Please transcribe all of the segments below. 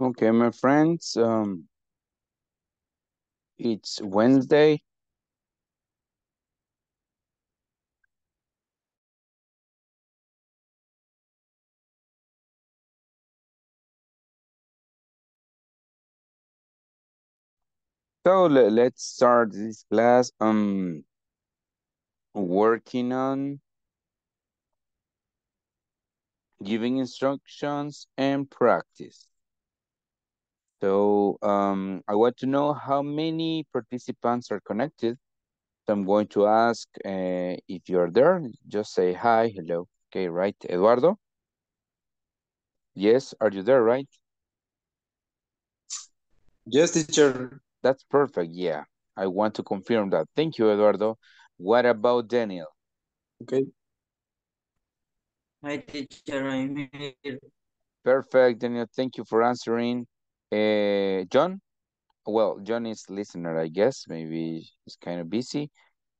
Okay, my friends, it's Wednesday. So let's start this class. Working on giving instructions and practice. So I want to know how many participants are connected. So I'm going to ask if you're there, just say hi, hello. Okay, right, Eduardo? Yes, are you there, right? Yes, teacher. That's perfect, yeah. I want to confirm that. Thank you, Eduardo. What about Daniel? Okay. Hi, teacher, I'm here. Perfect, Daniel, thank you for answering. John? Well, John is listener, I guess. Maybe he's kind of busy.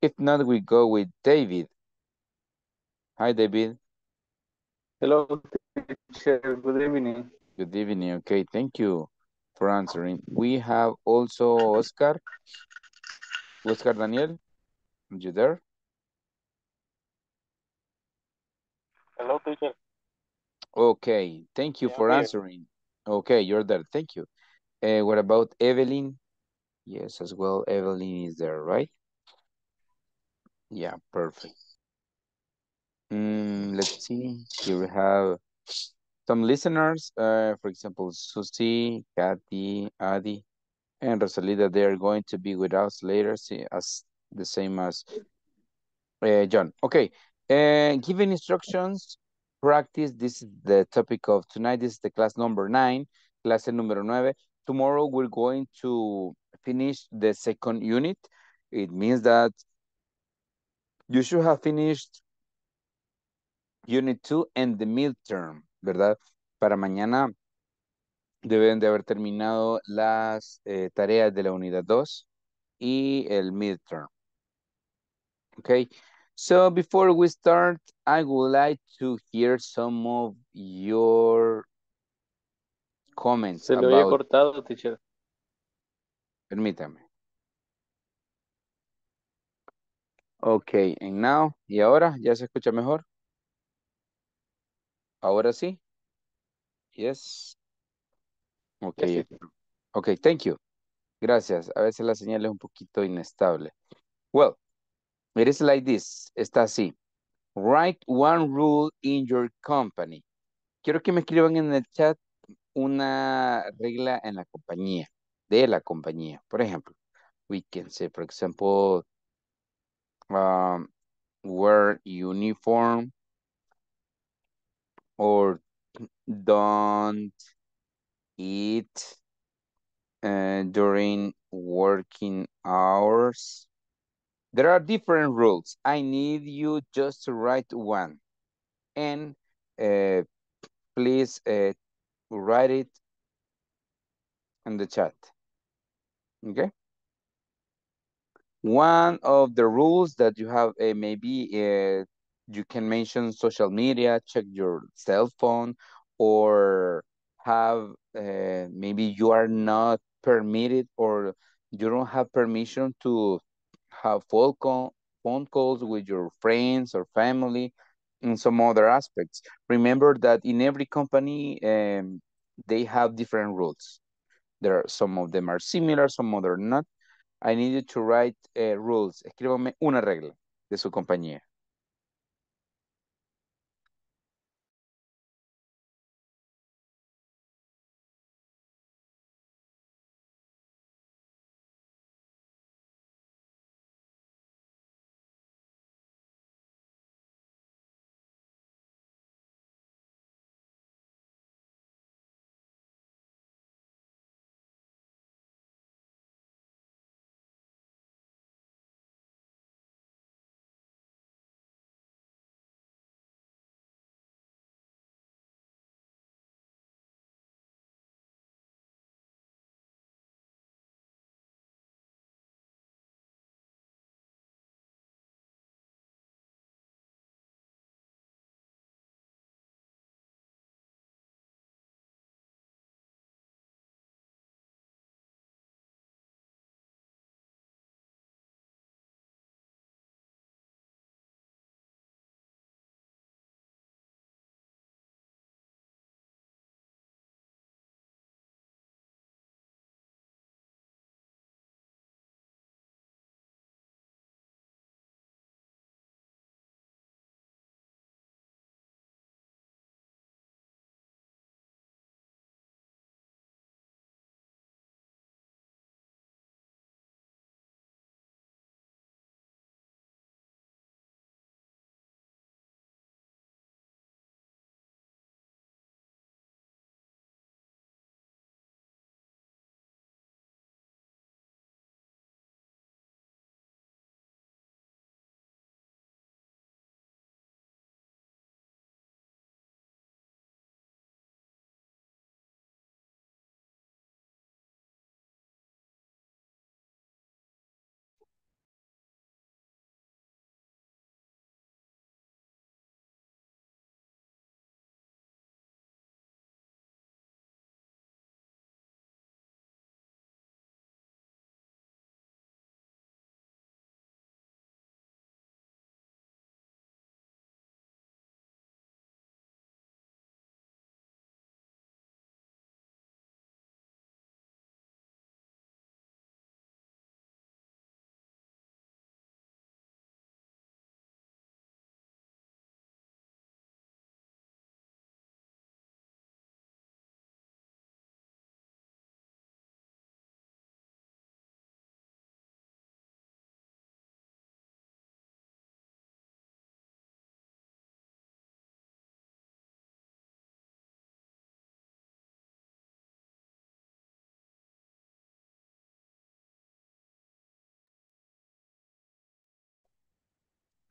If not, we go with David. Hi, David. Hello, teacher. Good evening. Good evening. Okay, thank you for answering. We have also Oscar. Oscar Daniel, are you there? Hello, teacher. Okay, thank you for answering. Okay, you're there. Thank you. What about Evelyn? Yes, as well. Evelyn is there, right? Yeah, perfect. Let's see. Here we have some listeners. For example, Susie, Kathy, Adi, and Rosalita. They are going to be with us later, see, as the same as John. Okay. Giving instructions. Practice, this is the topic of tonight. This is the class number 9, clase número 9. Tomorrow we're going to finish the second unit. It means that you should have finished unit 2 and the midterm, ¿verdad? Para mañana deben de haber terminado las tareas de la unidad 2 y el midterm. Okay. So before we start, I would like to hear some of your comments. Se lo había cortado, teacher. Permítame. Okay, and now, ¿y ahora? ¿Ya se escucha mejor? ¿Ahora sí? Yes. Okay. Okay, thank you. Gracias. A veces la señal es un poquito inestable. Well. It is like this, está así. Write one rule in your company. Quiero que me escriban en el chat una regla en la compañía, de la compañía. Por ejemplo, we can say, for example, wear uniform or don't eat during working hours. There are different rules. I need you just to write one. And please write it in the chat. Okay? One of the rules that you have, maybe you can mention social media, check your cell phone, or have, maybe you are not permitted or you don't have permission to have phone calls with your friends or family and some other aspects. Remember that in every company, they have different rules. There are, some of them are similar, some other not. I need you to write rules. Escríbame una regla de su compañía.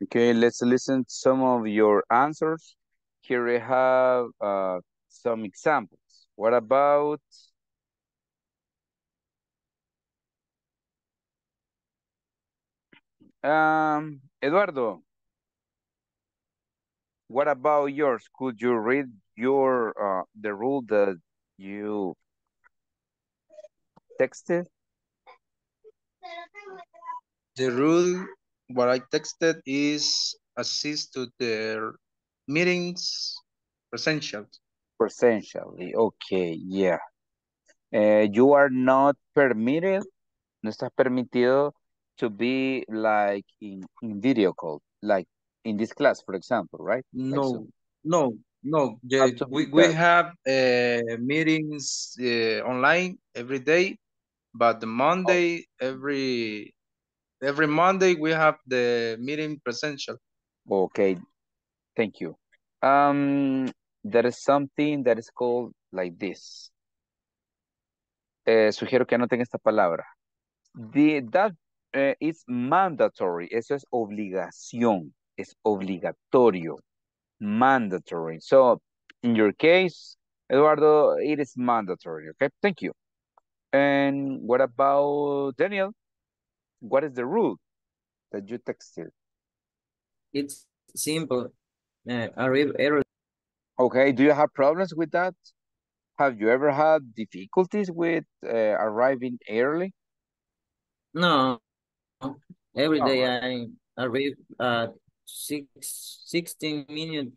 Okay, let's listen to some of your answers. Here we have some examples. What about Eduardo? What about yours? Could you read your the rule that you texted? The rule what I texted is assist to the meetings presential. Presentially, okay, yeah. You are not permitted, no estás permitido to be like in video call, like in this class, for example, right? No, like so. No. Yeah, we have meetings online every day, but the Monday, oh. every Monday we have the meeting presential. Okay, thank you. There is something that is called like this. Sugiero que anoten esta palabra. That is mandatory. Eso es obligación. Es obligatorio. Mandatory. So, in your case, Eduardo, it is mandatory. Okay, thank you. And what about Daniel? What is the rule that you texted? It's simple. Arrive error. Okay, do you have problems with that? Have you ever had difficulties with arriving early? No. Every day I arrive at 16 minutes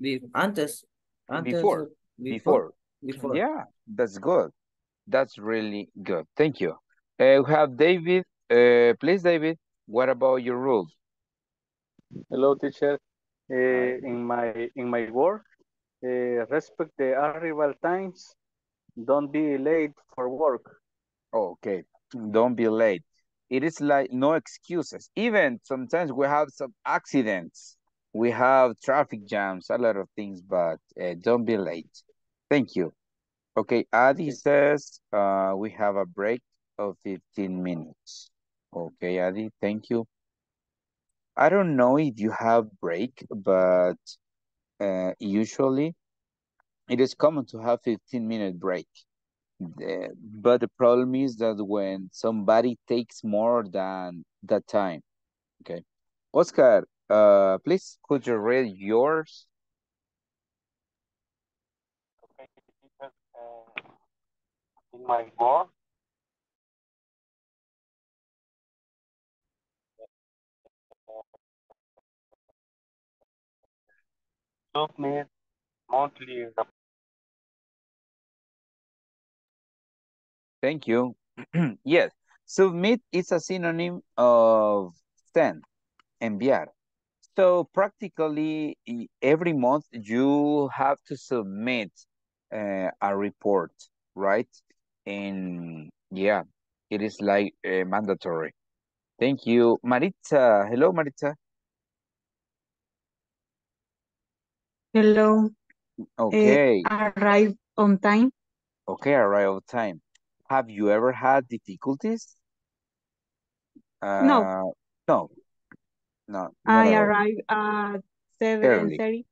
before. Yeah, that's good. That's really good. Thank you. We have David. Please, David, what about your rules? Hello, teacher. In my work, respect the arrival times. Don't be late for work. Okay, don't be late. It is like no excuses. Even sometimes we have some accidents. We have traffic jams, a lot of things, but don't be late. Thank you. Okay, Adi says we have a break of 15 minutes. Okay, Adi, thank you. I don't know if you have break, but usually it is common to have 15-minute break. But the problem is that when somebody takes more than that time, okay. Oscar, please, could you read yours? Okay, because, in my book. Submit monthly report. Thank you. Yes, submit is a synonym of send, enviar. So practically every month you have to submit a report, right? And yeah, it is like mandatory. Thank you. Maritza, hello Maritza. Hello. Okay. Arrive on time. Okay, arrive on time. Have you ever had difficulties? No. No. No. I arrive at 7:30.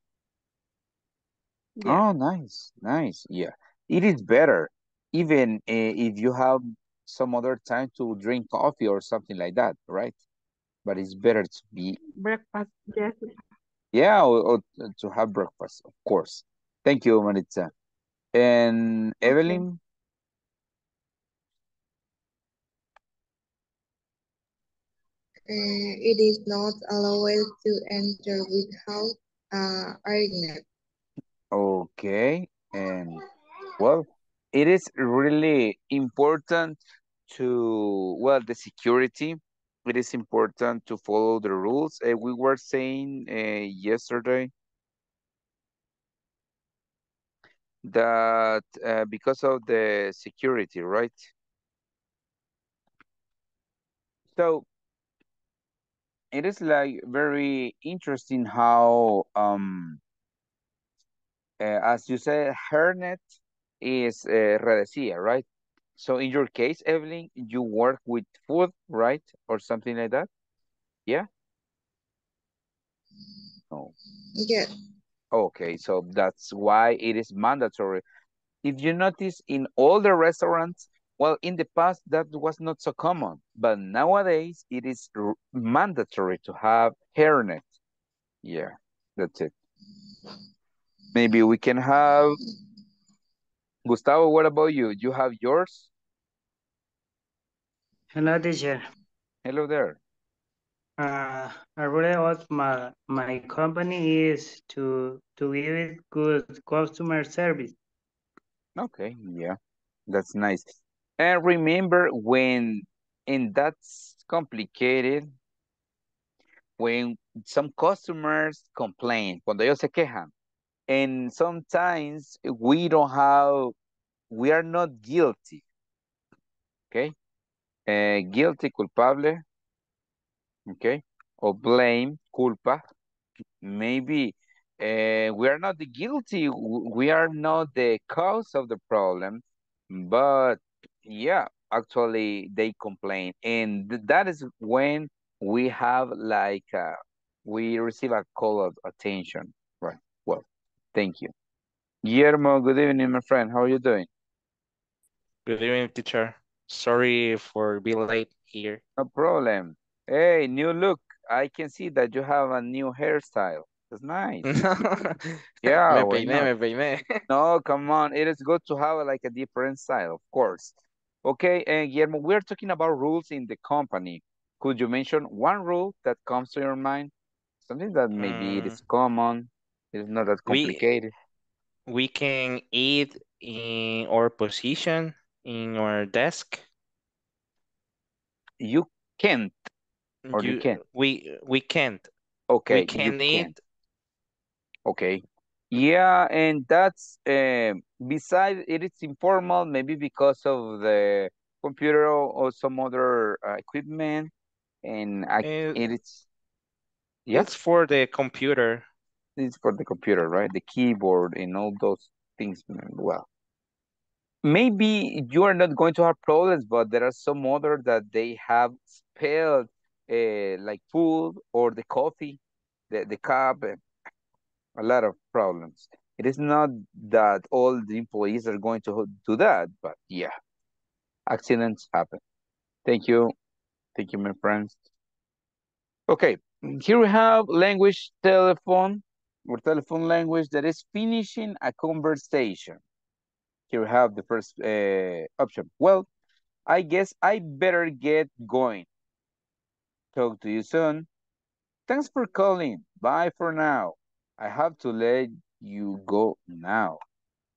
Yeah. Oh, nice. Nice. Yeah. It is better, even if you have some other time to drink coffee or something like that, right? But it's better to be... Breakfast, yes. Yeah, or to have breakfast, of course. Thank you, Maritza. And Evelyn? It is not allowed to enter without argument. Okay. And, well, it is really important to, well, the security. It is important to follow the rules. We were saying yesterday that because of the security, right? So it is like very interesting how, as you said, Hernet is redecía, right? So in your case, Evelyn, you work with food, right? Or something like that? Yeah? No. Yeah. Okay, so that's why it is mandatory. If you notice in all the restaurants, well, in the past that was not so common, but nowadays it is mandatory to have hairnet. Yeah, that's it. Maybe we can have, Gustavo, what about you? You have yours? Hello, teacher. Hello there. I really hope my company is to give it good customer service. Okay, yeah, that's nice. And remember and that's complicated, when some customers complain, cuando ellos se quejan, and sometimes we are not guilty, okay? Guilty, culpable, okay? Or blame, culpa. Maybe we are not the guilty, we are not the cause of the problem, but yeah, actually they complain. And that is when we have like, we receive a call of attention, right? Well, thank you. Guillermo, good evening, my friend. How are you doing? Good evening, teacher. Sorry for being late here. No problem. Hey, new look. I can see that you have a new hairstyle. That's nice. Yeah. Me peiné. No, come on. It is good to have like a different style, of course. Okay, and Guillermo, we're talking about rules in the company. Could you mention one rule that comes to your mind? Something that maybe it is common, it's not that complicated. We can eat in our position, in our desk. You can't. Or you can't. We can't. Okay. We can eat. Okay. Yeah, and that's besides it is informal, maybe because of the computer or some other equipment. And it's for the computer. It's for the computer, right? The keyboard and all those things. Well, maybe you are not going to have problems, but there are some other that they have spelled like food or the coffee, the cup, a lot of problems. It is not that all the employees are going to do that, but yeah, accidents happen. Thank you. Thank you, my friends. Okay, here we have language telephone or telephone language that is finishing a conversation. Here we have the first option. Well, I guess I better get going. Talk to you soon. Thanks for calling. Bye for now. I have to let you go now.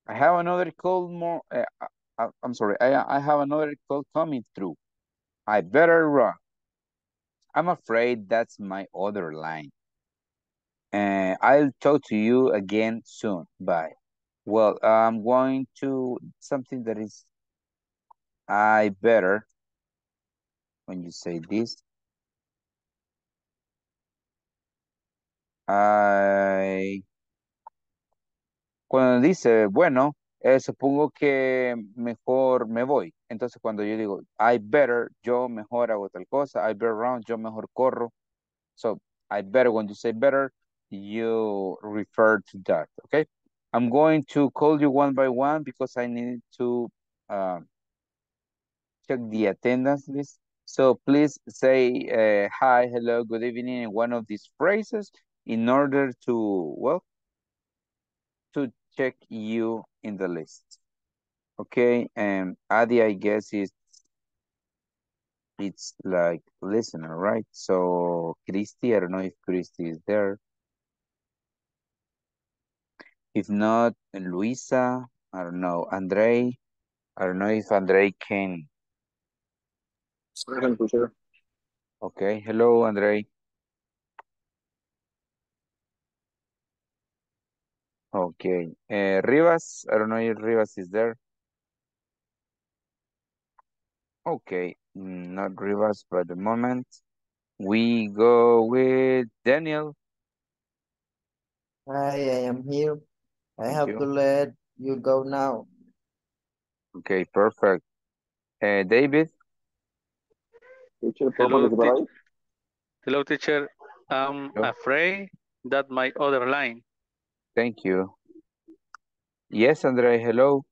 I have another call I have another call coming through. I better run. I'm afraid that's my other line. I'll talk to you again soon. Bye. Well, I'm going to something that is I better. When you say this, cuando dice, bueno, supongo que mejor me voy. Entonces cuando yo digo, I better, yo mejor hago tal cosa. I better run, yo mejor corro. So, I better, when you say better, you refer to that, okay? I'm going to call you one by one because I need to check the attendance list. So please say hi, hello, good evening in one of these phrases in order to, well, to check you in the list. Okay, and Adi, I guess it's like listener, right? So Christy, I don't know if Christy is there. If not, Luisa, I don't know. Andre, I don't know if Andre can. Okay, hello, Andre. Okay, Rivas, I don't know if Rivas is there. Okay, not Rivas for the moment. We go with Daniel. Hi, I am here. I have to let you go now. Okay, perfect. David? Teacher, hello, teacher. I'm afraid That's my other line. Thank you. Yes, Andre, hello.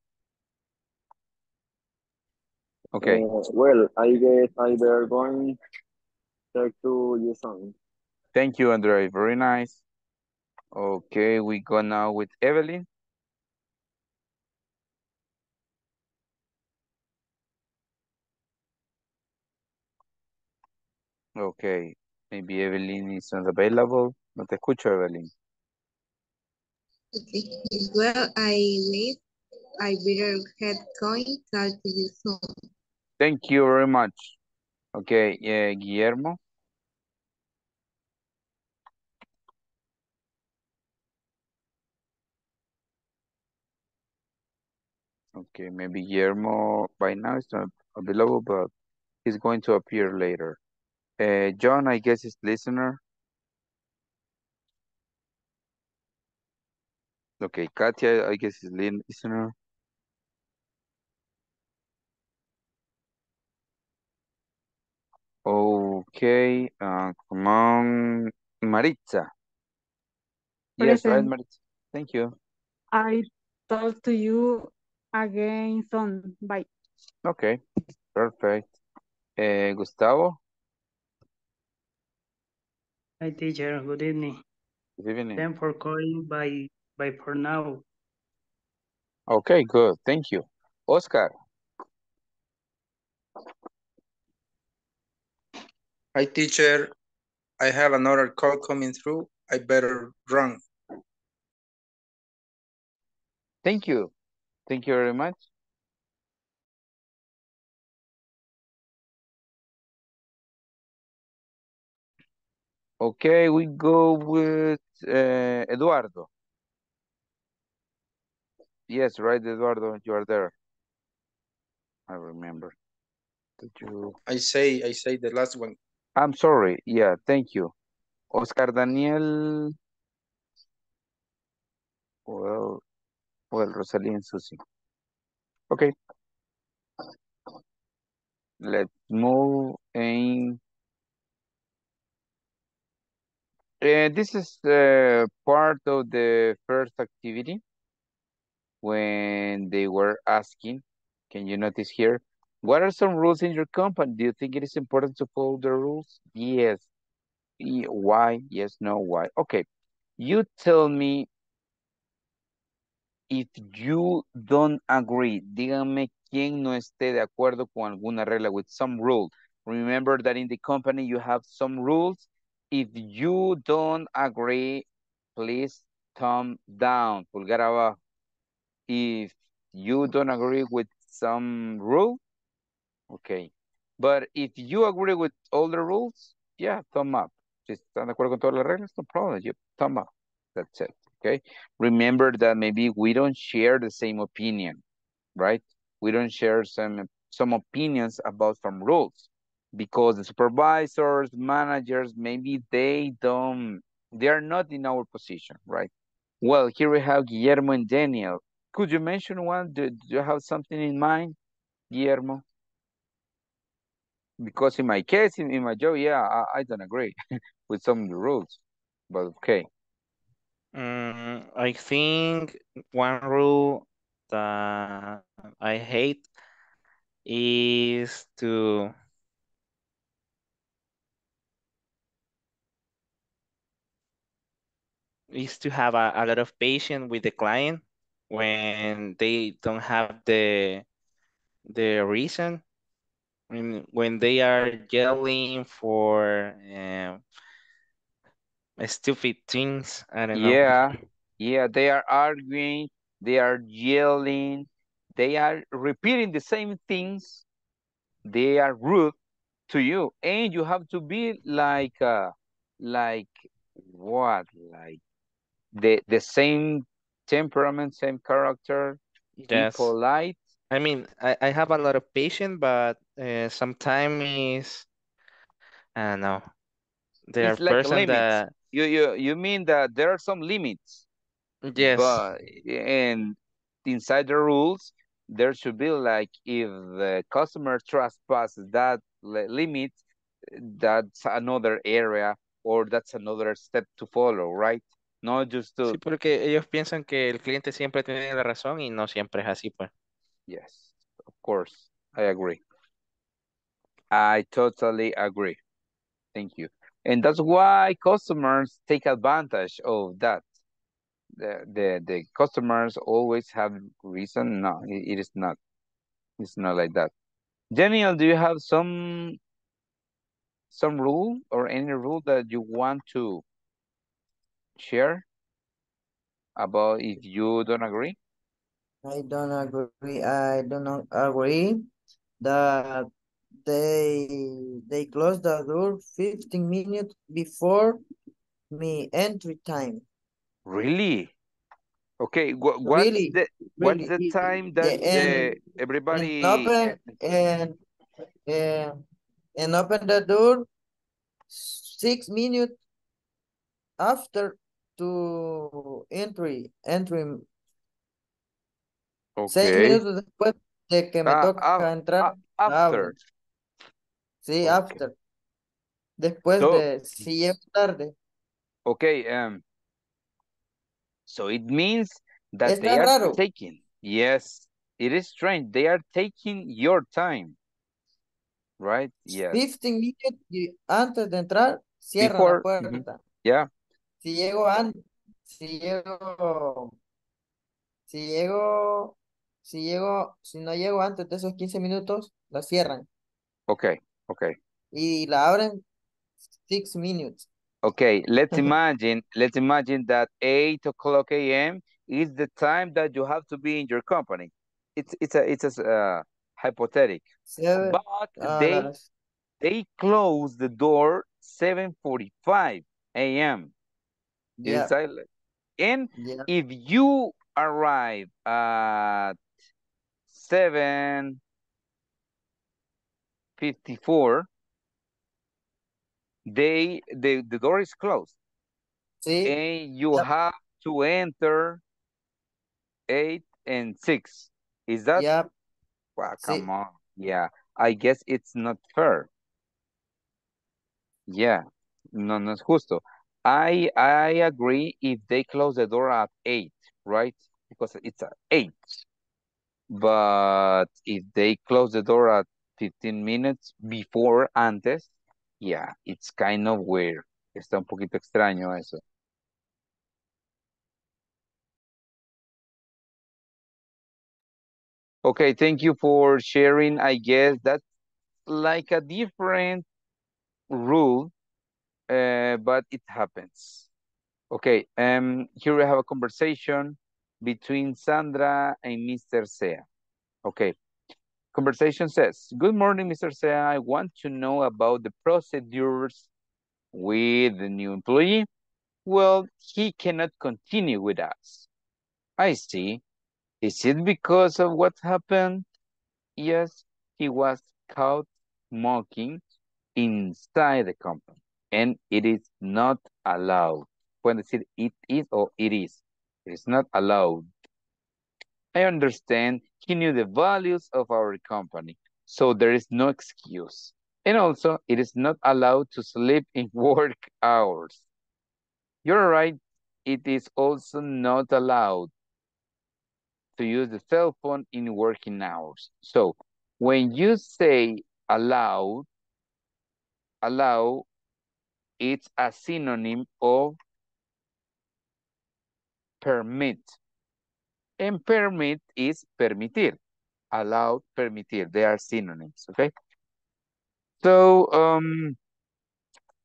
Okay. Well, I guess I were going to you something. Thank you, Andre. Very nice. Okay, we go now with Evelyn. Okay, maybe Evelyn is not available. No te escucho, Evelyn. Well, I better head going. Talk to you soon. Thank you very much. Okay, Guillermo. Okay, maybe Guillermo by now is not available, but he's going to appear later. John, I guess, is listener. Okay, Katia, I guess, is listener. Okay, come on, Maritza. Yes, right, Maritza. Thank you. I talk to you again soon. Bye. Okay, perfect. Gustavo. Hi, teacher. Good evening. Good evening. Thanks for calling by for now. Okay, good. Thank you. Oscar. Hi, teacher. I have another call coming through. I better run. Thank you. Thank you very much. Okay, we go with Eduardo. Yes, right, Eduardo, you are there. I remember that you... I say the last one. I'm sorry. Yeah, thank you. Oscar Daniel. Well, Rosalie and Susie. Okay. Let's move in. This is part of the first activity when they were asking, can you notice here, what are some rules in your company? Do you think it is important to follow the rules? Yes. Why? Yes, no, why? Okay. You tell me if you don't agree. Díganme quién no esté de acuerdo con alguna regla, with some rule. Remember that in the company you have some rules. If you don't agree, please thumb down, pulgar abajo. If you don't agree with some rule, okay. But if you agree with all the rules, yeah, thumb up. Si están de acuerdo con todas las reglas, no problem. You thumb up. That's it, okay? Remember that maybe we don't share the same opinion, right? We don't share some opinions about some rules. Because the supervisors, managers, maybe they are not in our position, right? Well, here we have Guillermo and Daniel. Could you mention one? Do you have something in mind, Guillermo? Because in my case, in my job, yeah, I don't agree with some of the rules, but okay. I think one rule that I hate is to... have a lot of patience with the client when they don't have the reason, when they are yelling for stupid things. I don't know. Yeah, they are arguing, they are yelling, they are repeating the same things. They are rude to you, and you have to be like what, like the same temperament, same character, yes. Be polite. I mean, I have a lot of patience, but sometimes I don't know. There it's are like person that you mean that there are some limits. Yes. But, and inside the rules, there should be like if the customer trespasses that limit, that's another area. or that's another step to follow, right? No, just to... Sí, porque ellos piensan que el cliente siempre tiene la razón y no siempre es así, pues. Yes, of course. I agree. I totally agree. Thank you. And that's why customers take advantage of that. The customers always have reason. No, it is not. It's not like that. Daniel, do you have some rule or any rule that you want to share about if you don't agree? I don't agree that they close the door 15 minutes before my entry time. Really? Okay, what's the time that everybody... And open the door 6 minutes after to entry. Okay. 6 minutos después de que me toca entrar. After. Sí, okay. After. Después so, de, si llego tarde. Okay, so it means that está they are raro. Taking. Yes, it is strange. They are taking your time. Right? Yes. 15 minutes antes de entrar, cierra la puerta. Mm-hmm. Yeah. Si no llego antes de esos 15 minutos, la cierran. Okay, okay. Y la abren 6 minutes. Okay, let's imagine that 8:00 a.m. is the time that you have to be in your company. It's a hypothetical. But they close the door 7:45 a.m. Yeah. And if you arrive at 7:54, the door is closed. See? And you have to enter 8 and 6. Is that? Yeah. Wow, come on. Yeah. I guess it's not fair. Yeah. No es justo. I agree if they close the door at 8, right? Because it's at 8. But if they close the door at 15 minutes before, antes, yeah, it's kind of weird. Está un poquito extraño eso. Okay, thank you for sharing. I guess that's like a different rule, but it happens. Okay, here we have a conversation between Sandra and Mr. Sea. Okay, conversation says, good morning, Mr. Sea. I want to know about the procedures with the new employee. Well, he cannot continue with us. I see. Is it because of what happened? Yes, he was caught smoking inside the company, and it is not allowed. When I say it is or it is, it is not allowed. I understand he knew the values of our company, so there is no excuse. And also, it is not allowed to sleep in work hours. You're right, it is also not allowed to use the cell phone in working hours. So when you say allow, it's a synonym of permit. And permit is permitir. Allow, permitir. They are synonyms, okay? So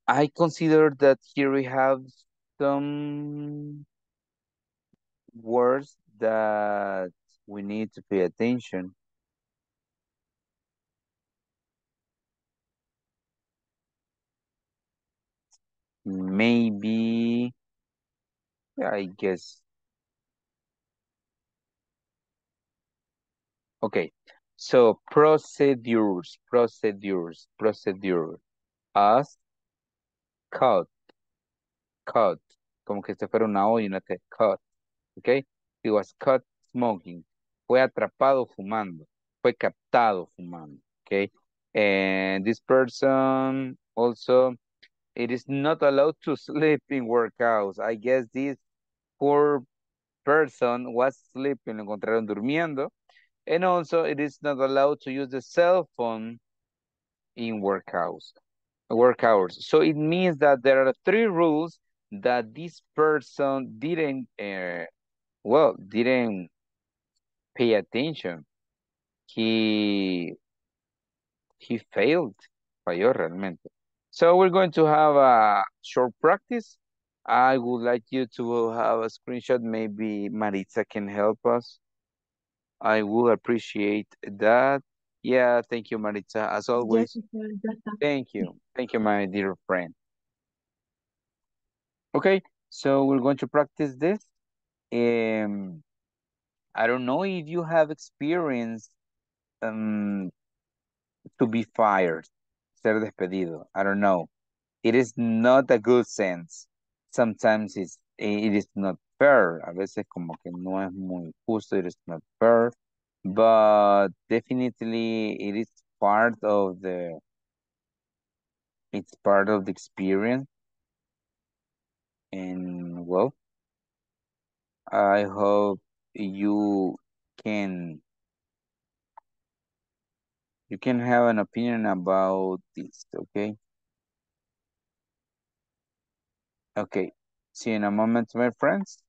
I consider that here we have some words that we need to pay attention. Maybe, I guess. Okay, so procedures. As, cut. Como que se fuera una O y una T, cut, okay? He was caught smoking. Fue atrapado fumando. Fue captado fumando. Okay. And this person also It is not allowed to sleep in workouts. I guess this poor person was sleeping, lo encontraron durmiendo. And also, it is not allowed to use the cell phone in work hours. So it means that there are three rules that this person didn't pay attention. He failed. Falló realmente. So we're going to have a short practice. I would like you to have a screenshot. Maybe Maritza can help us. I will appreciate that. Yeah, thank you, Maritza, as always. Thank you. Thank you, my dear friend. Okay, so we're going to practice this. I don't know if you have experience to be fired, ser despedido. I don't know. It is not a good sense. Sometimes it is not fair. A veces como que no es muy justo. It is not fair. But definitely it is part of the experience. And well, I hope you can have an opinion about this, okay? Okay, see you in a moment, my friends.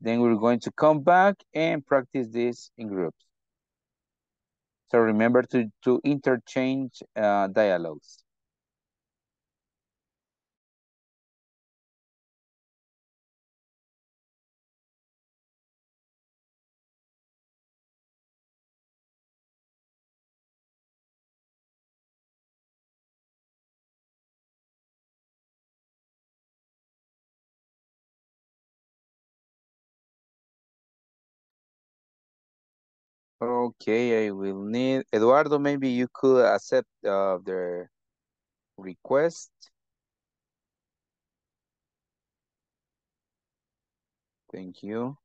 Then we're going to come back and practice this in groups. So remember to interchange dialogues. Okay, I will need Eduardo. Maybe you could accept the request. Thank you.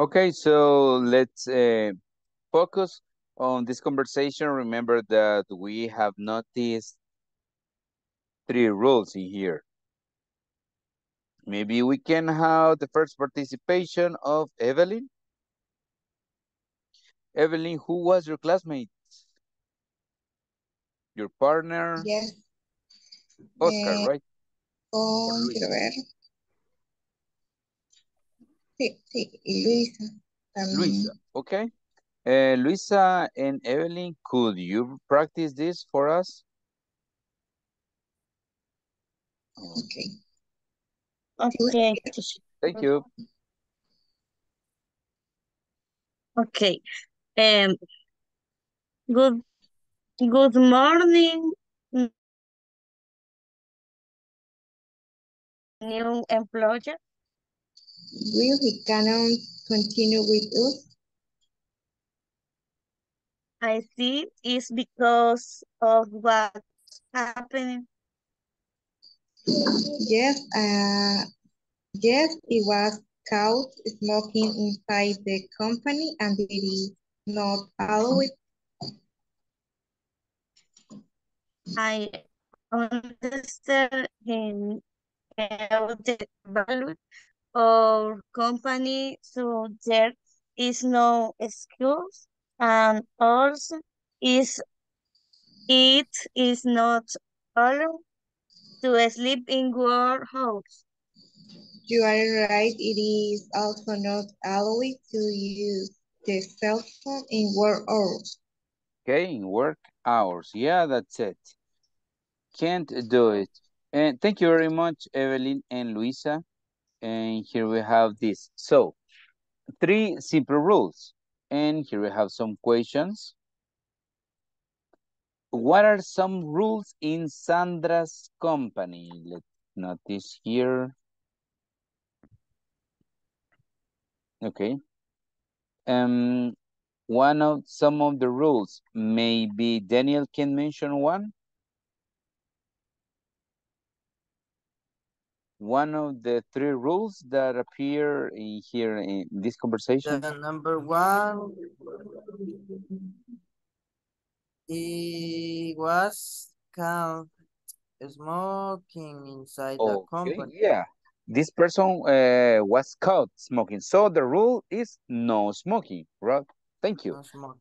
Okay, so let's focus on this conversation. Remember that we have noticed three rules in here. Maybe we can have the first participation of Evelyn. Evelyn, who was your classmate? Your partner? Yes. Oscar, right? Oh, quiero ver. Sí, sí, y Luisa. También. Luisa, okay. Luisa and Evelyn, could you practice this for us? Okay. Okay. Thank you. Okay. Good morning, new employer. Will he can continue with us? I see it's because of what's happening. Yes, yes, it was caught smoking inside the company and it is not allowed. I understand him about the value of company, so there is no excuse, and also it is not allowed to sleep in your house. You are right. It is also not allowed to use the cell phone in work hours. Okay, in work hours. Yeah, that's it. Can't do it. And thank you very much, Evelyn and Luisa. And here we have this. So, three simple rules. And here we have some questions. What are some rules in Sandra's company? Let's notice here. Okay. Some of the rules. Maybe Daniel can mention one. One of the three rules that appear in here in this conversation. The number one, it was caught smoking inside the company. Yeah. This person was caught smoking. So the rule is no smoking, right? Thank you. No smoking.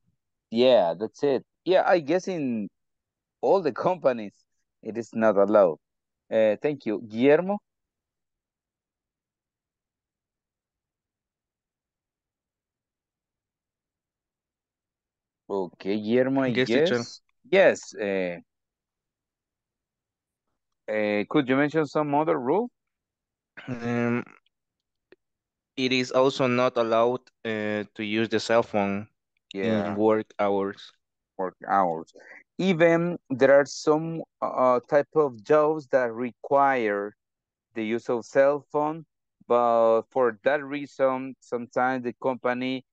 Yeah, that's it. Yeah, I guess in all the companies, it is not allowed. Thank you. Guillermo? Okay, Guillermo, yes. Could you mention some other rule? It is also not allowed to use the cell phone in work hours. Work hours. Even there are some type of jobs that require the use of cell phone, but for that reason, sometimes the company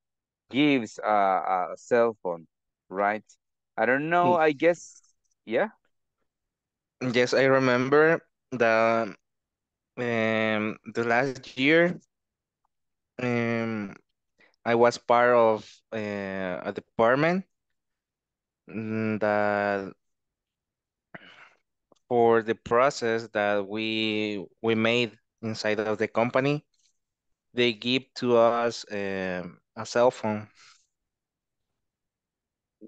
gives a cell phone, right? I don't know, I guess, yeah? Yes, I remember the last year, I was part of a department that for the process that we made inside of the company, they give to us a cell phone.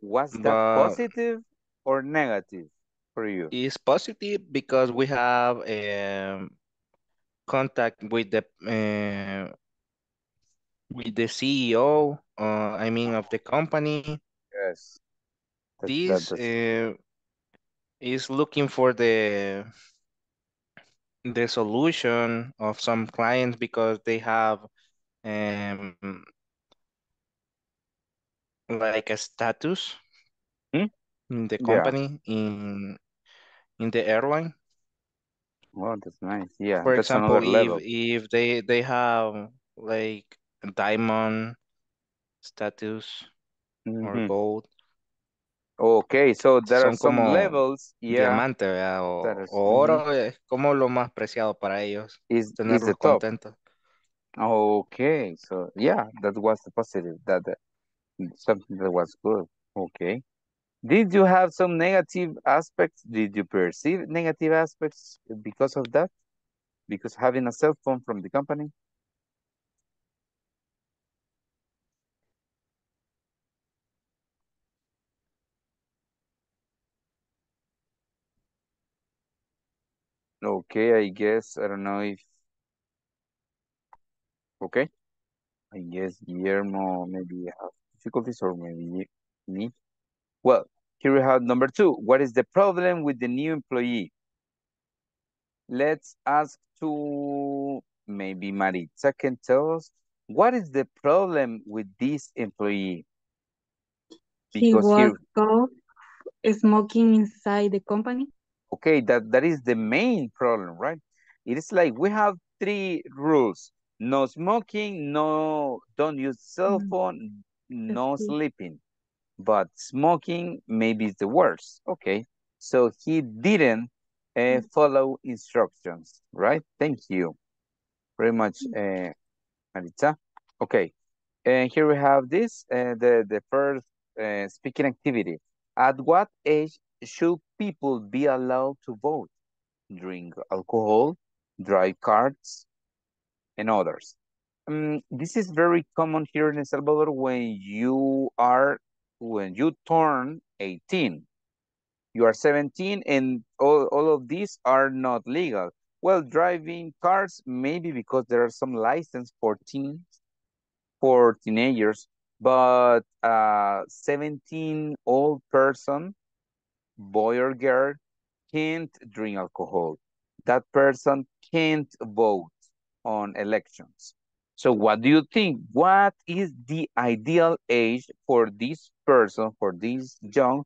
Was that positive or negative for you? It's positive because we have contact with the CEO, I mean, of the company. Yes. This is looking for the solution of some clients because they have like a status in the company, in the airline. Well, that's nice. Yeah. For example, if they have like diamond status or gold. Okay, so there are some levels. Yeah. Diamante, o oro es como lo más preciado para ellos. Is the top. Contentos. Okay, so yeah, that was the positive, that something that was good. Okay. Did you have some negative aspects? Did you perceive negative aspects because of that? Because having a cell phone from the company? Okay, I guess, I don't know if, okay. I guess Guillermo maybe have difficulties or maybe me. Well, here we have number 2. What is the problem with the new employee? Let's ask to maybe Maritza can tell us what is the problem with this employee? He Because was here, caught smoking inside the company. okay, that is the main problem, right? It is like we have 3 rules. No smoking, no, don't use cell Mm, phone, no Sleep. sleeping. But smoking maybe is the worst. Okay, so he didn't Mm, follow instructions, right? Thank you very much, mm. Maritza. Okay, here we have this, the first speaking activity. At what age should people be allowed to vote? Drink alcohol, drive cards, and others. This is very common here in El Salvador when you turn 18. You are 17 and all of these are not legal. Well, driving cars, maybe because there are some license for teens, for teenagers, but 17-year-old person, boy or girl, can't drink alcohol. That person can't vote on elections. So what do you think? What is the ideal age for this person, for this young,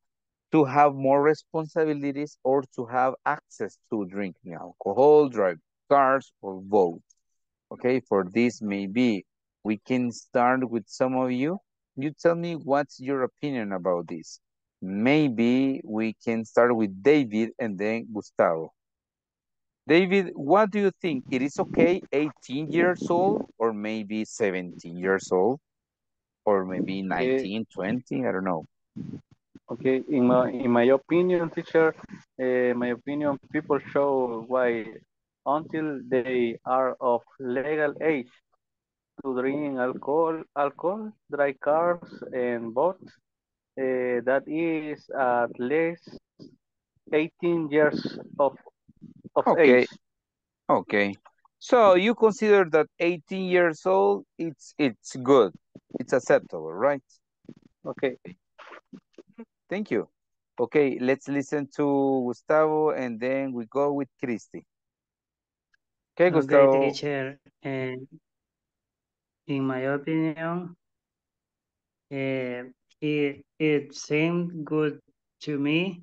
to have more responsibilities or to have access to drinking alcohol, drive cars, or vote? Okay, for this maybe we can start with some of you. You tell me what's your opinion about this. Maybe we can start with David and then Gustavo. David, what do you think? It is okay 18 years old or maybe 17 years old or maybe Okay, 19, 20, I don't know. okay. In my opinion, teacher, my opinion, people show why until they are of legal age to drink alcohol, dry cars, and both. That is at least 18 years of age. Okay, okay. So you consider that 18 years old, it's good. It's acceptable, right? Okay. Thank you. Okay, let's listen to Gustavo and then we go with Christy. Okay, Okay, Gustavo. teacher. In my opinion, uh, it seemed good to me.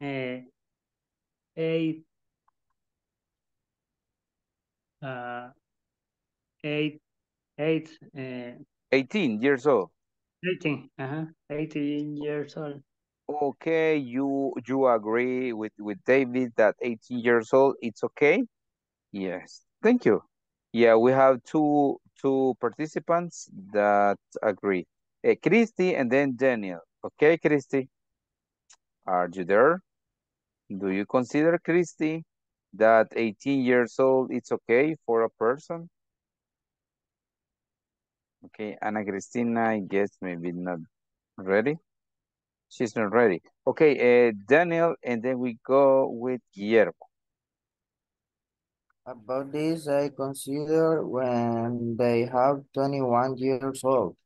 Uh, eight, uh, eight, eight, uh, 18 years old. 18 years old. Okay, you agree with David that 18 years old it's okay? Yes. Thank you. Yeah, we have two participants that agree. Christy and then Daniel. Okay, Christy, are you there? Do you consider, Christy, that 18 years old it's okay for a person? Okay, Ana Cristina, I guess maybe not ready. She's not ready. Okay, Daniel, and then we go with Guillermo. About this, I consider when they have 21 years old.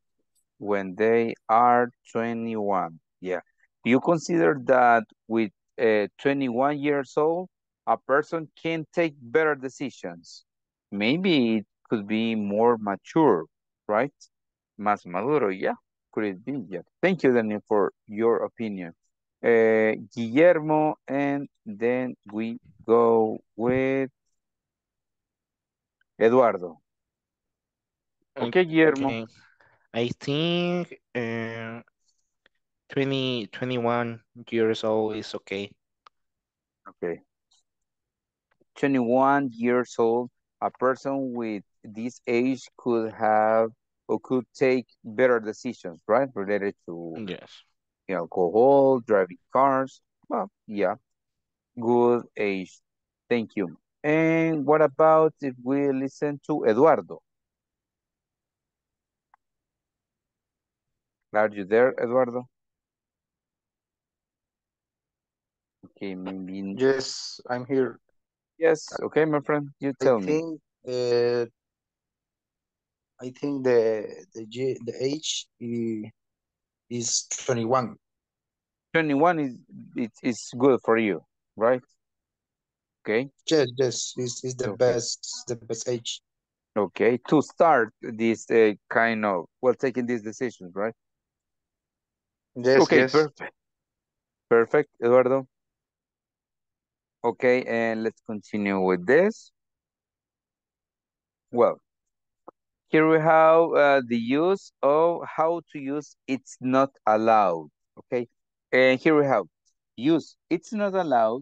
When they are 21. Yeah. Do you consider that with 21 years old, a person can take better decisions? Maybe it could be more mature, right? Más maduro, yeah. Could it be? Yeah. Thank you, Daniel, for your opinion. Guillermo, and then we go with Eduardo. Okay, Guillermo. Okay, I think 21 years old is okay. Okay. 21 years old, a person with this age could have or could take better decisions, right? Related to alcohol, driving cars. Well, yeah, good age. Thank you. And what about if we listen to Eduardo? Are you there, Eduardo? Okay, maybe. Yes, I'm here. Yes, okay, my friend, you tell me. I think the age is 21. 21 is good for you, right? Okay. Yes, this is the best age. Okay, to start this kind of taking these decisions, right? Yes. Okay, yes. Perfect, Eduardo. Okay, and let's continue with this. Well, here we have the use of how to use it's not allowed. Okay, and here we have use it's not allowed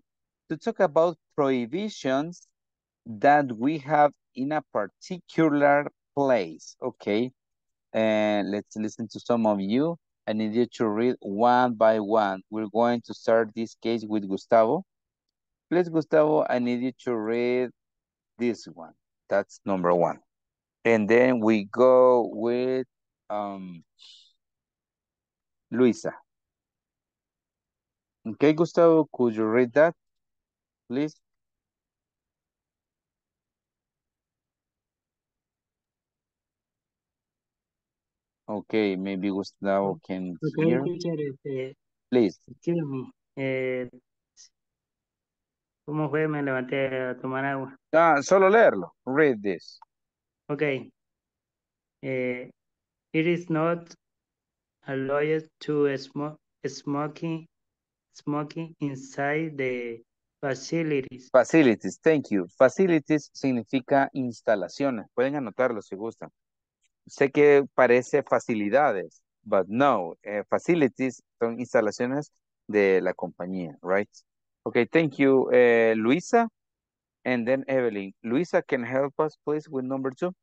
to talk about prohibitions that we have in a particular place. Okay, and let's listen to some of you. I need you to read one by one. We're going to start this case with Gustavo. Please, Gustavo, I need you to read this one. That's number one. And then we go with Luisa. Okay, Gustavo, could you read that, please? Okay, maybe Gustavo can hear. Please. Excuse me. ¿Cómo fue? Me levanté a tomar agua. Ah, solo leerlo. Read this. Okay. It is not allowed to smoking inside the facilities. Facilities, thank you. Facilities significa instalaciones. Pueden anotarlo si gustan. Sé que parece facilidades, but no, facilities son instalaciones de la compañía, right? Okay, thank you, Luisa, and then Evelyn. Luisa, can help us, please, with number two?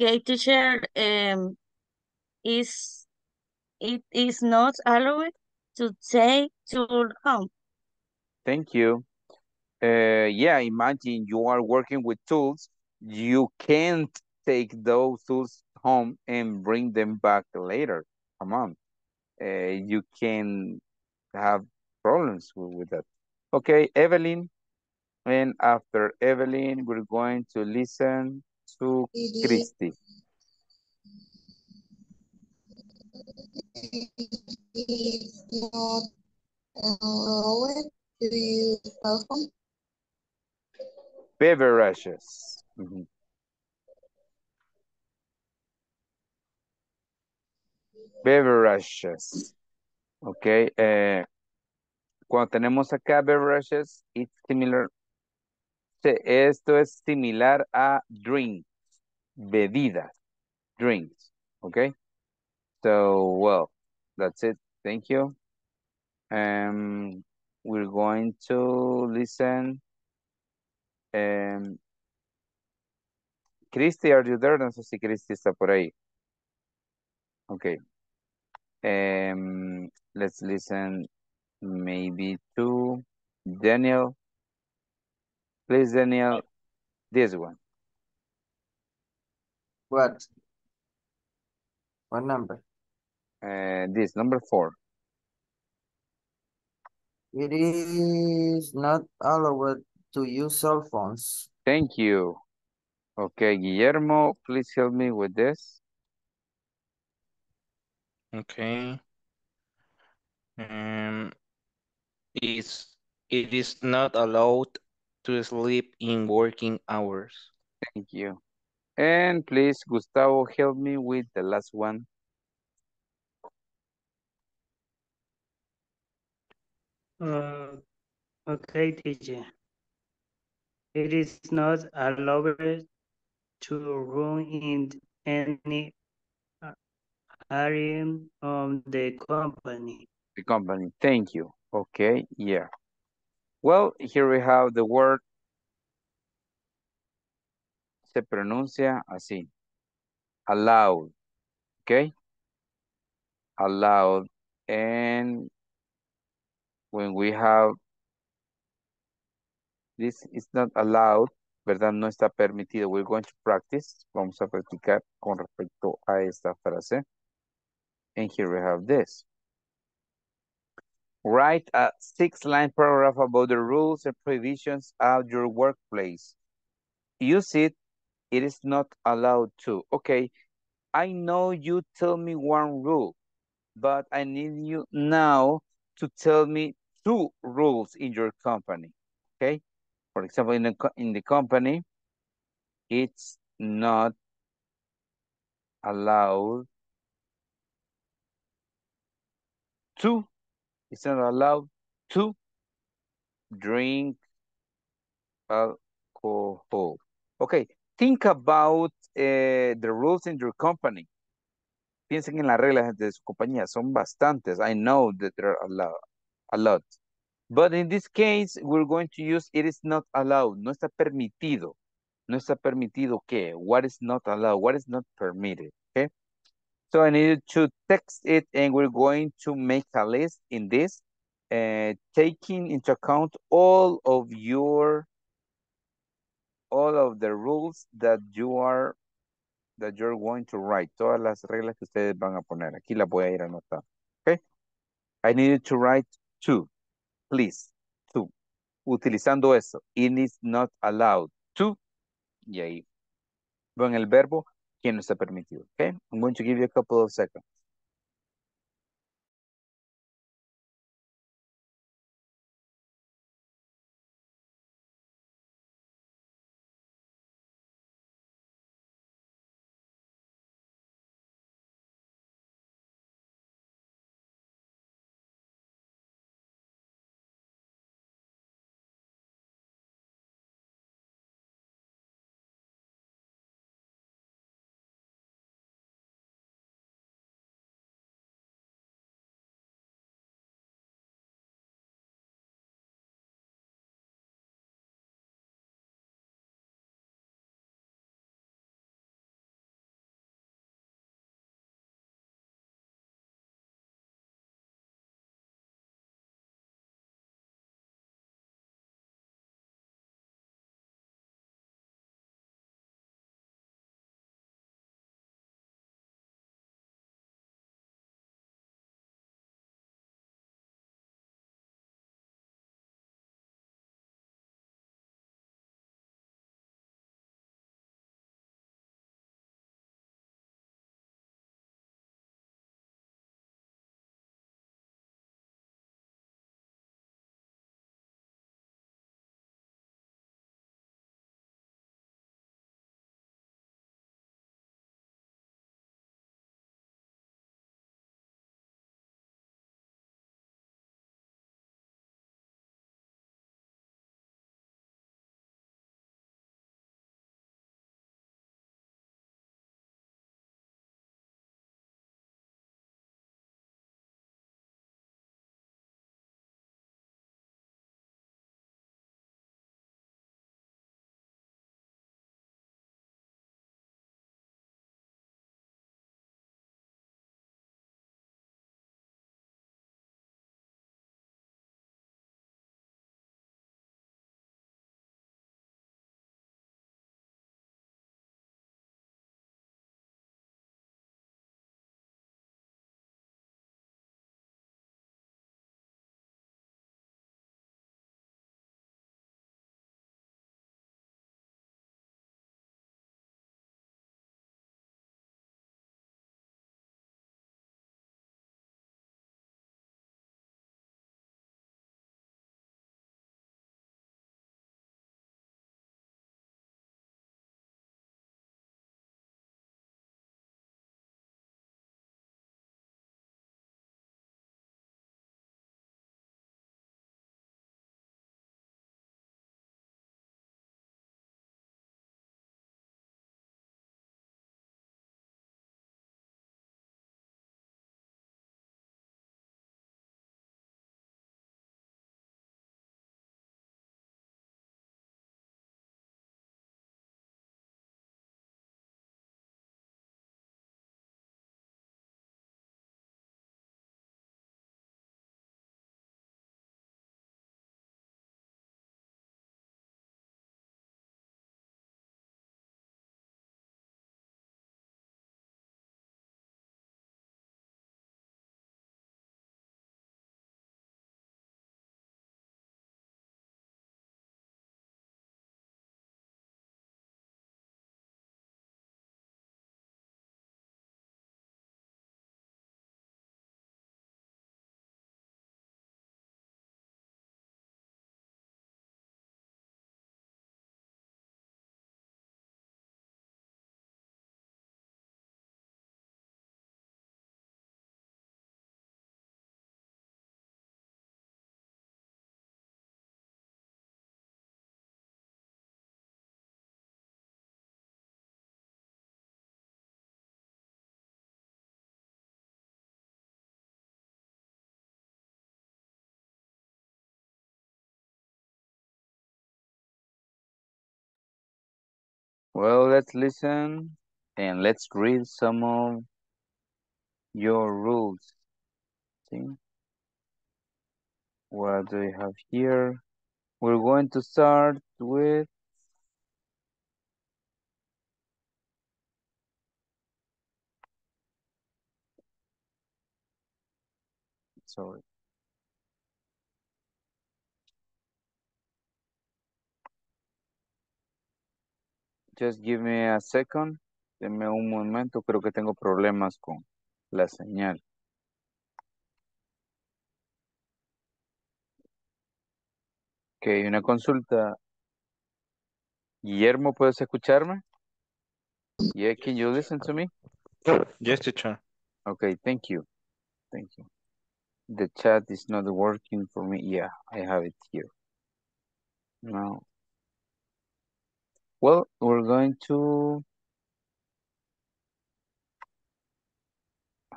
Okay, teacher, it is not allowed to take to home. Thank you. Yeah, imagine you are working with tools. You can't take those tools home and bring them back later. Come on. You can have problems with that. Okay, Evelyn. And after Evelyn, we're going to listen to Christy. It's not allowed to use cell phone. Beverages. Mm-hmm. Beverages. Okay. Cuando tenemos acá beverages, it's similar. Esto es similar a drinks. Bebidas. Drinks. Okay. So, well, that's it. Thank you. We're going to listen. Christy, are you there? No sé si Christy está por ahí. Okay. Let's listen maybe to Daniel. Please, Daniel, this one. What number? This, number 4. It is not allowed to use cell phones. Thank you. Okay, Guillermo, please help me with this. Okay. It is not allowed to sleep in working hours. Thank you. And please, Gustavo, help me with the last one. Okay, teacher. It is not allowed to roam in any area of the company. The company, thank you. Okay, yeah. Well, here we have the word se pronuncia así. Allowed. Okay? Allowed. And when we have this is not allowed, ¿verdad? No está permitido. We're going to practice. Vamos a practicar con respecto a esta frase. And here we have this. Write a 6-line paragraph about the rules and prohibitions of your workplace. Use it. It is not allowed to. Okay. I know you tell me one rule, but I need you now to tell me 2 rules in your company. Okay. For example, in the company, it's not allowed to. It's not allowed to drink alcohol. Okay, think about the rules in your company. Piensen en las reglas de su compañía. Son bastantes. I know that there are a lot. But in this case, we're going to use it is not allowed. No está permitido. No está permitido que. What is not allowed? What is not permitted? Okay. So I need to text it, and we're going to make a list in this, taking into account all of the rules that you're going to write. Todas las reglas que ustedes van a poner. Aquí las voy a ir anotando. Okay. I need to write 2, please. 2. Utilizando eso. It is not allowed to. Y ahí. Con el verbo. Que no está permitido. Okay, I'm going to give you a couple of seconds. Well, let's listen and let's read some of your rules. See? What do we have here? We're going to start with sorry. Just give me a second. Denme un momento. Creo que tengo problemas con la señal. Ok, una consulta. Guillermo, ¿puedes escucharme? Yeah, can you listen to me? Yes, teacher. Ok, thank you. Thank you. The chat is not working for me. Yeah, I have it here. Now. Well, we're going to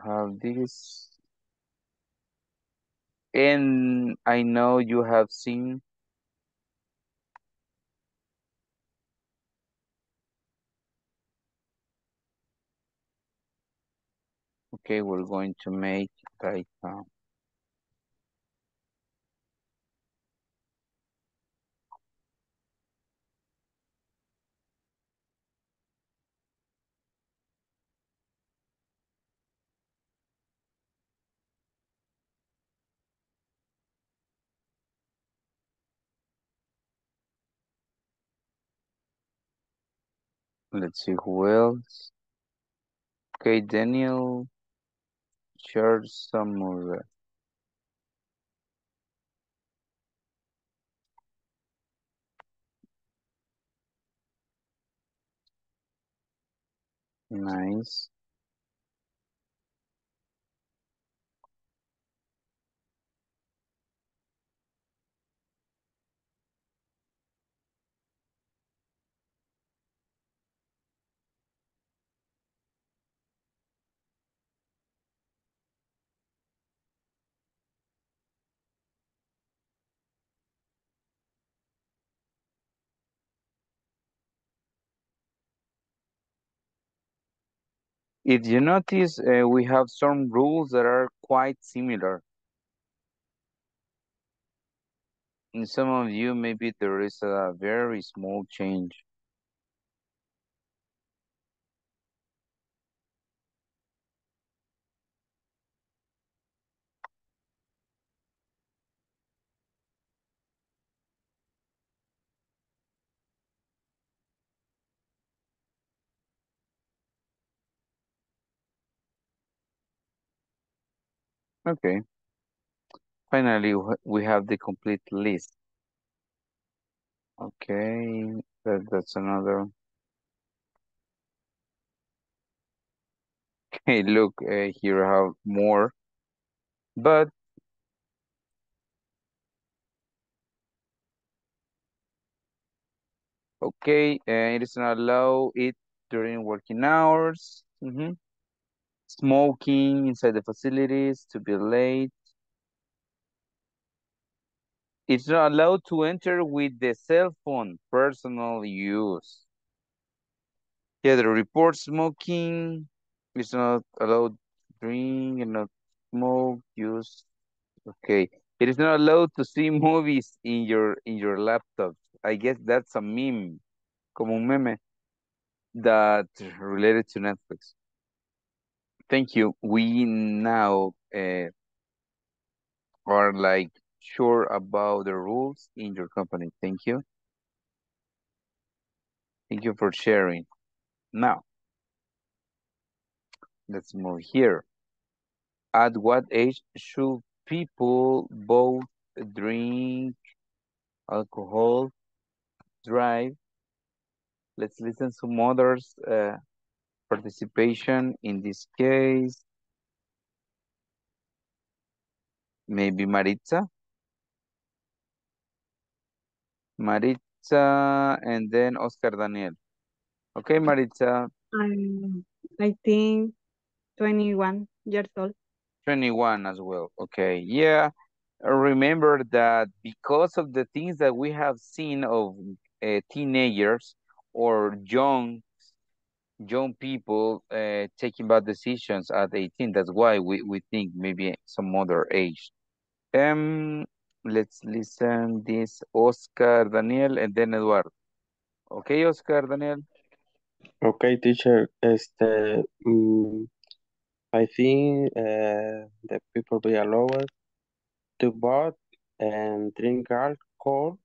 have this. And I know you have seen okay, we're going to make like let's see who else. Okay, Daniel shared some more. Nice. If you notice, we have some rules that are quite similar. In some of you, maybe there is a very small change. Okay, finally, we have the complete list. Okay, that's another. Okay, look, here I have more, but okay, it is not allowed it during working hours. Mm-hmm. Smoking inside the facilities, to be late. It's not allowed to enter with the cell phone, personal use. Yeah, the report smoking. It's not allowed to drink, not smoke, use. Okay. It is not allowed to see movies in your laptop. I guess that's a meme, como un meme, that related to Netflix. Thank you. We now are like sure about the rules in your company. Thank you. Thank you for sharing. Now, let's move here. At what age should people both drink alcohol, drive? Let's listen to mothers. Participation in this case, maybe Maritza. Maritza and then Oscar Daniel. Okay, Maritza. I think 21 years old. 21 as well. Okay, yeah. Remember that because of the things that we have seen of teenagers, or young people taking bad decisions at 18. That's why we think maybe some other age. Let's listen this Oscar Daniel and then Eduardo. Okay, Oscar Daniel. Okay, teacher. I think the people be allowed to vote and drink alcohol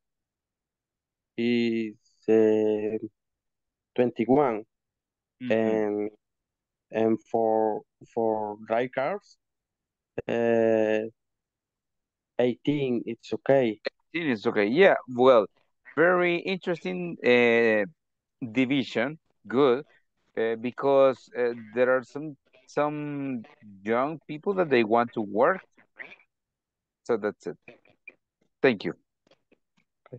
is 21. Mm-hmm. And for dry cars, 18, it's okay. 18 is okay. Yeah. Well, very interesting division. Good, because there are some young people that they want to work. So that's it. Thank you. Okay.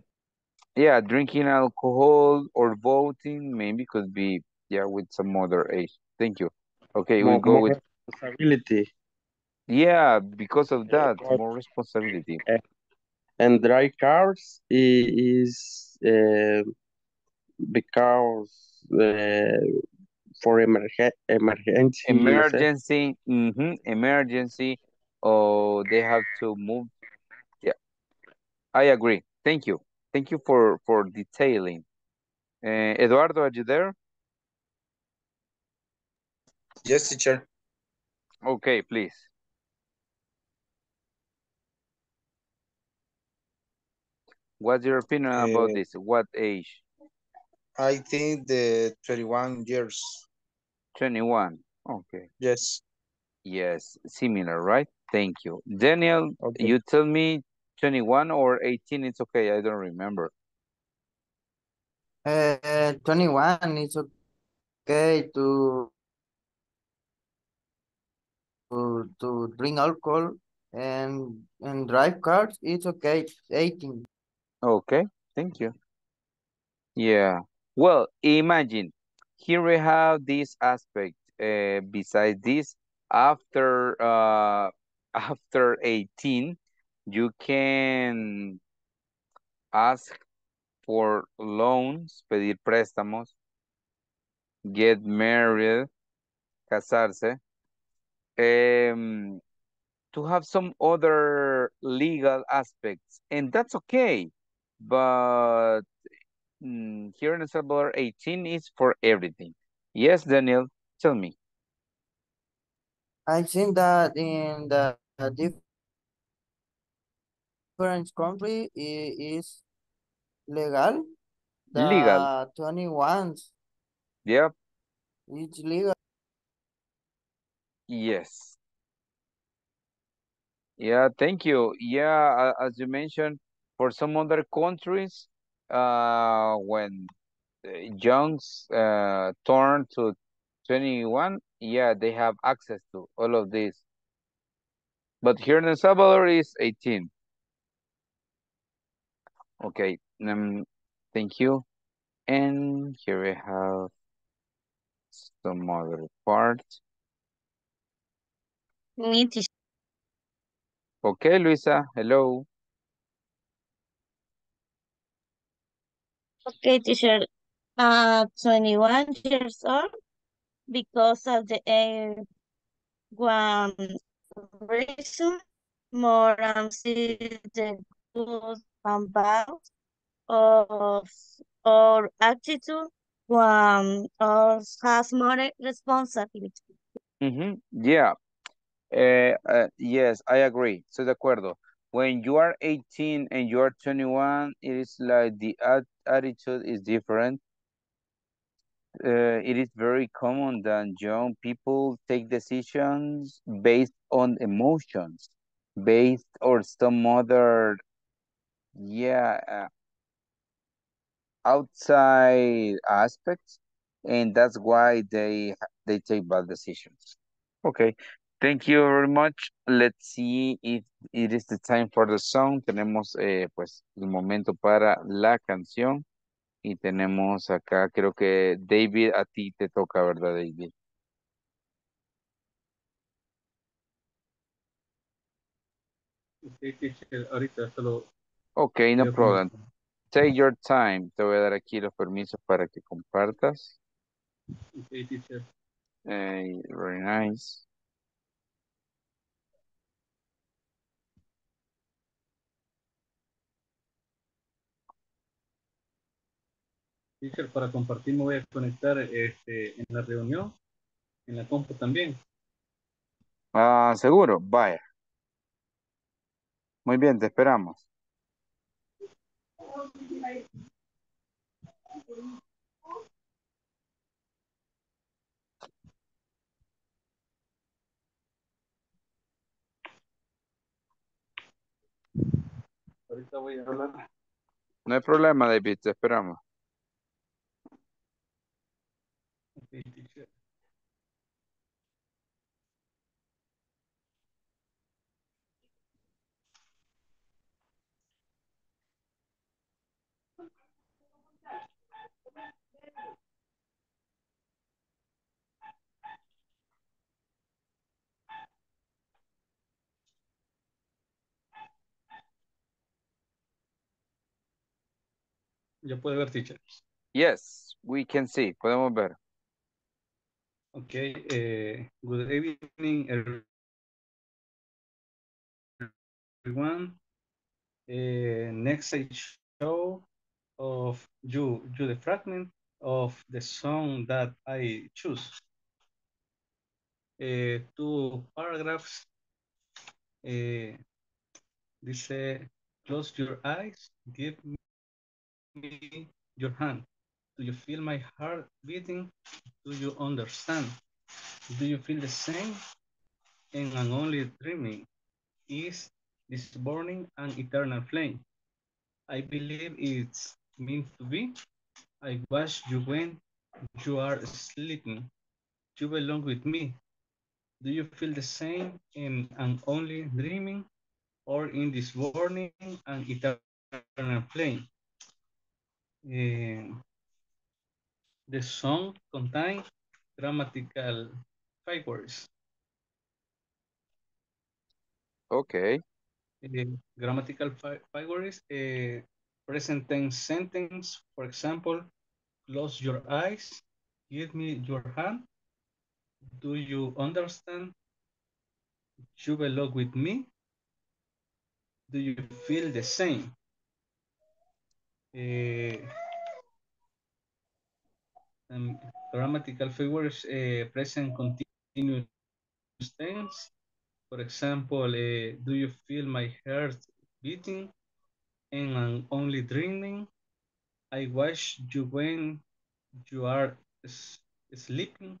Yeah, drinking alcohol or voting maybe could be, yeah, with some other age. Thank you. Okay, we'll go with responsibility. Yeah, because of that, more responsibility. And dry cars is because for emergency. Mm-hmm, emergency. Oh, they have to move. Yeah, I agree. Thank you. Thank you for detailing. Eduardo, are you there? Yes, teacher. Okay, please. What's your opinion about this? What age? I think the 21 years. 21. Okay. Yes. Yes, similar, right? Thank you. Daniel, okay. You tell me 21 or 18, it's okay. I don't remember. 21, it's okay to drink alcohol and drive cars, it's okay. 18. Okay, thank you. Yeah. Well, imagine here we have this aspect. Besides this, after 18, you can ask for loans, pedir préstamos, get married, casarse, to have some other legal aspects, and that's okay. But here in El Salvador, 18 is for everything. Yes, Daniel, tell me. I think that in the different country is legal. The legal. 21s. Yep. It's legal. Yes. Yeah, thank you. Yeah, as you mentioned, for some other countries, when youngs turn to 21, yeah, they have access to all of this. But here in El Salvador is 18. Okay, thank you. And here we have some other part. Okay, Luisa, hello. Okay, teacher, 21 years old, because of the age, one reason, more see the good and bad of our attitude, one or has more responsibility. Mm-hmm. Yeah, yes, I agree. So, de acuerdo. When you are 18 and you are 21, it is like the attitude is different. It is very common that young people take decisions based on emotions, based on some other, outside aspects, and that's why they take bad decisions. Okay, thank you very much. Let's see if it is the time for the song. Tenemos pues el momento para la canción. Y tenemos acá, creo que David, a ti te toca, ¿verdad, David? Ok, no problem. Take your time. Te voy a dar aquí los permisos para que compartas. Okay, teacher. Hey, very nice. Teacher, para compartir me voy a conectar en la reunión, en la compu también. Ah, seguro, vaya. Muy bien, te esperamos. Ahorita voy a hablar. No hay problema, David, te esperamos. ¿Ya puede ver, teacher? Yes, we can see. Podemos ver. Okay. Good evening, everyone. Next I show of you the fragment of the song that I choose. Two paragraphs. This close your eyes, give me your hand. Do you feel my heart beating? Do you understand? Do you feel the same? And I'm only dreaming. Is this burning an eternal flame? I believe it's meant to be. I watch you when you are sleeping. You belong with me. Do you feel the same? And I'm only dreaming, or in this burning an eternal flame? The song contains grammatical figures. Okay. Grammatical figures, present tense sentence. For example, close your eyes, give me your hand. Do you understand? You belong with me. Do you feel the same? Grammatical figures present continuous tense. For example, do you feel my heart beating? And I'm only dreaming. I watch you when you are sleeping.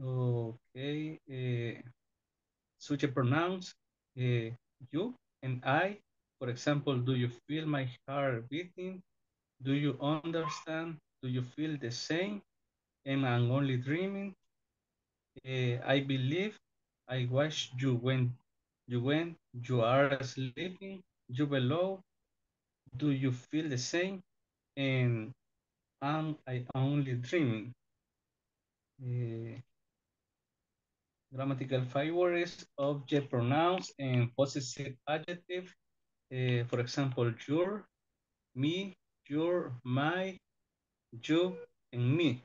Okay. Such a pronouns, you and I. For example, do you feel my heart beating? Do you understand? Do you feel the same? Am I only dreaming? I believe. I watch you when you are sleeping. You below. Do you feel the same? And am I only dreaming? Grammatical figures, object pronouns, and possessive adjective. For example, your, me, your, my, you, and me.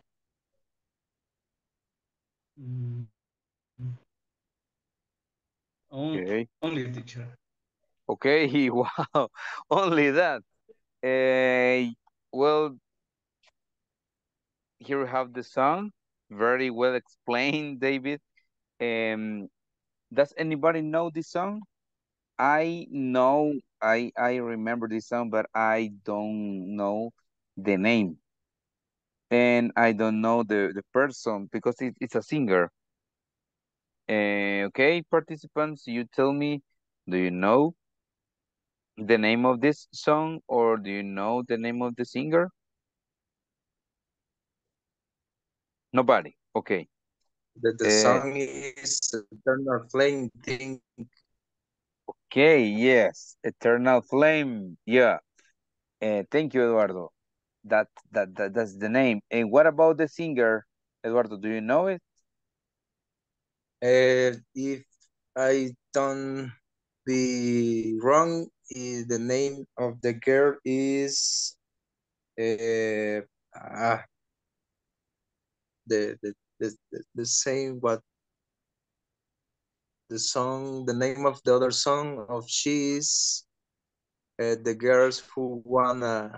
Okay. Only teacher. Okay, wow, only that. Well, here we have the song, very well explained, David. Does anybody know this song? I know, I remember this song, but I don't know the name. And I don't know the person because it's a singer. Okay, participants, you tell me, do you know the name of this song or do you know the name of the singer? Nobody, okay. The song is Eternal Flame thing. Okay, yes, Eternal Flame, yeah. Thank you, Eduardo. That's the name. And what about the singer, Eduardo? Do you know it? If I don't be wrong, the name of the girl is the same what the song, the name of the other song of she's the girls who wanna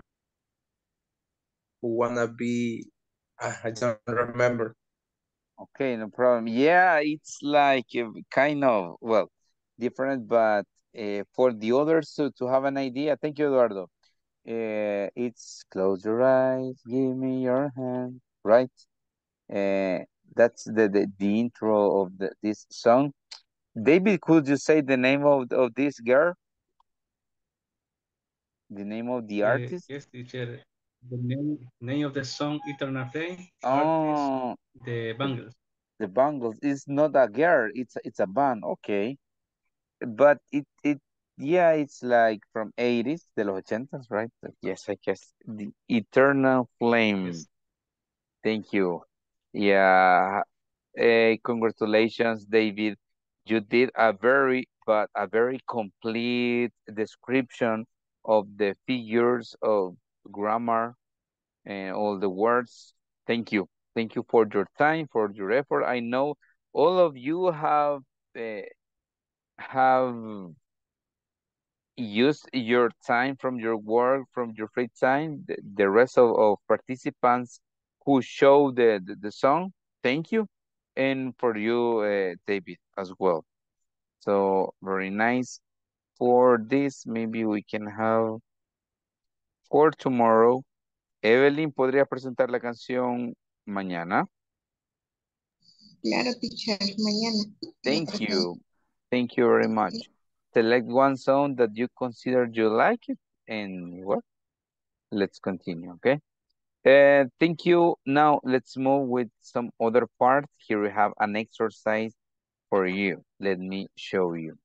be, I don't remember. Okay, no problem. Yeah, it's like kind of, well, different, but for the others to have an idea. Thank you, Eduardo. It's close your eyes, give me your hand, right? That's the intro of this song. David, could you say the name of this girl? The name of the artist? Yes, teacher. The name of the song, Eternal Flame. Oh, artist, The Bangles. The Bangles. It's not a girl. It's a band. Okay, but it's like from 80s, de los ochentas, right? Yes, I guess. The Eternal Flame. Yes. Thank you. Yeah. Congratulations, David. You did a very complete description of the figures of grammar and all the words. Thank you. Thank you for your time, for your effort. I know all of you have used your time from your work, from your free time. The rest of participants who show the song, thank you. And for you, David, as well. So very nice. For this, maybe we can have for tomorrow. Evelyn, ¿podría presentar la canción mañana? Claro, teacher, mañana. Thank you. Thank you very much. Select one song that you consider you like it, and what? Let's continue, okay? Thank you. Now let's move with some other part. Here we have an exercise for you. Let me show you.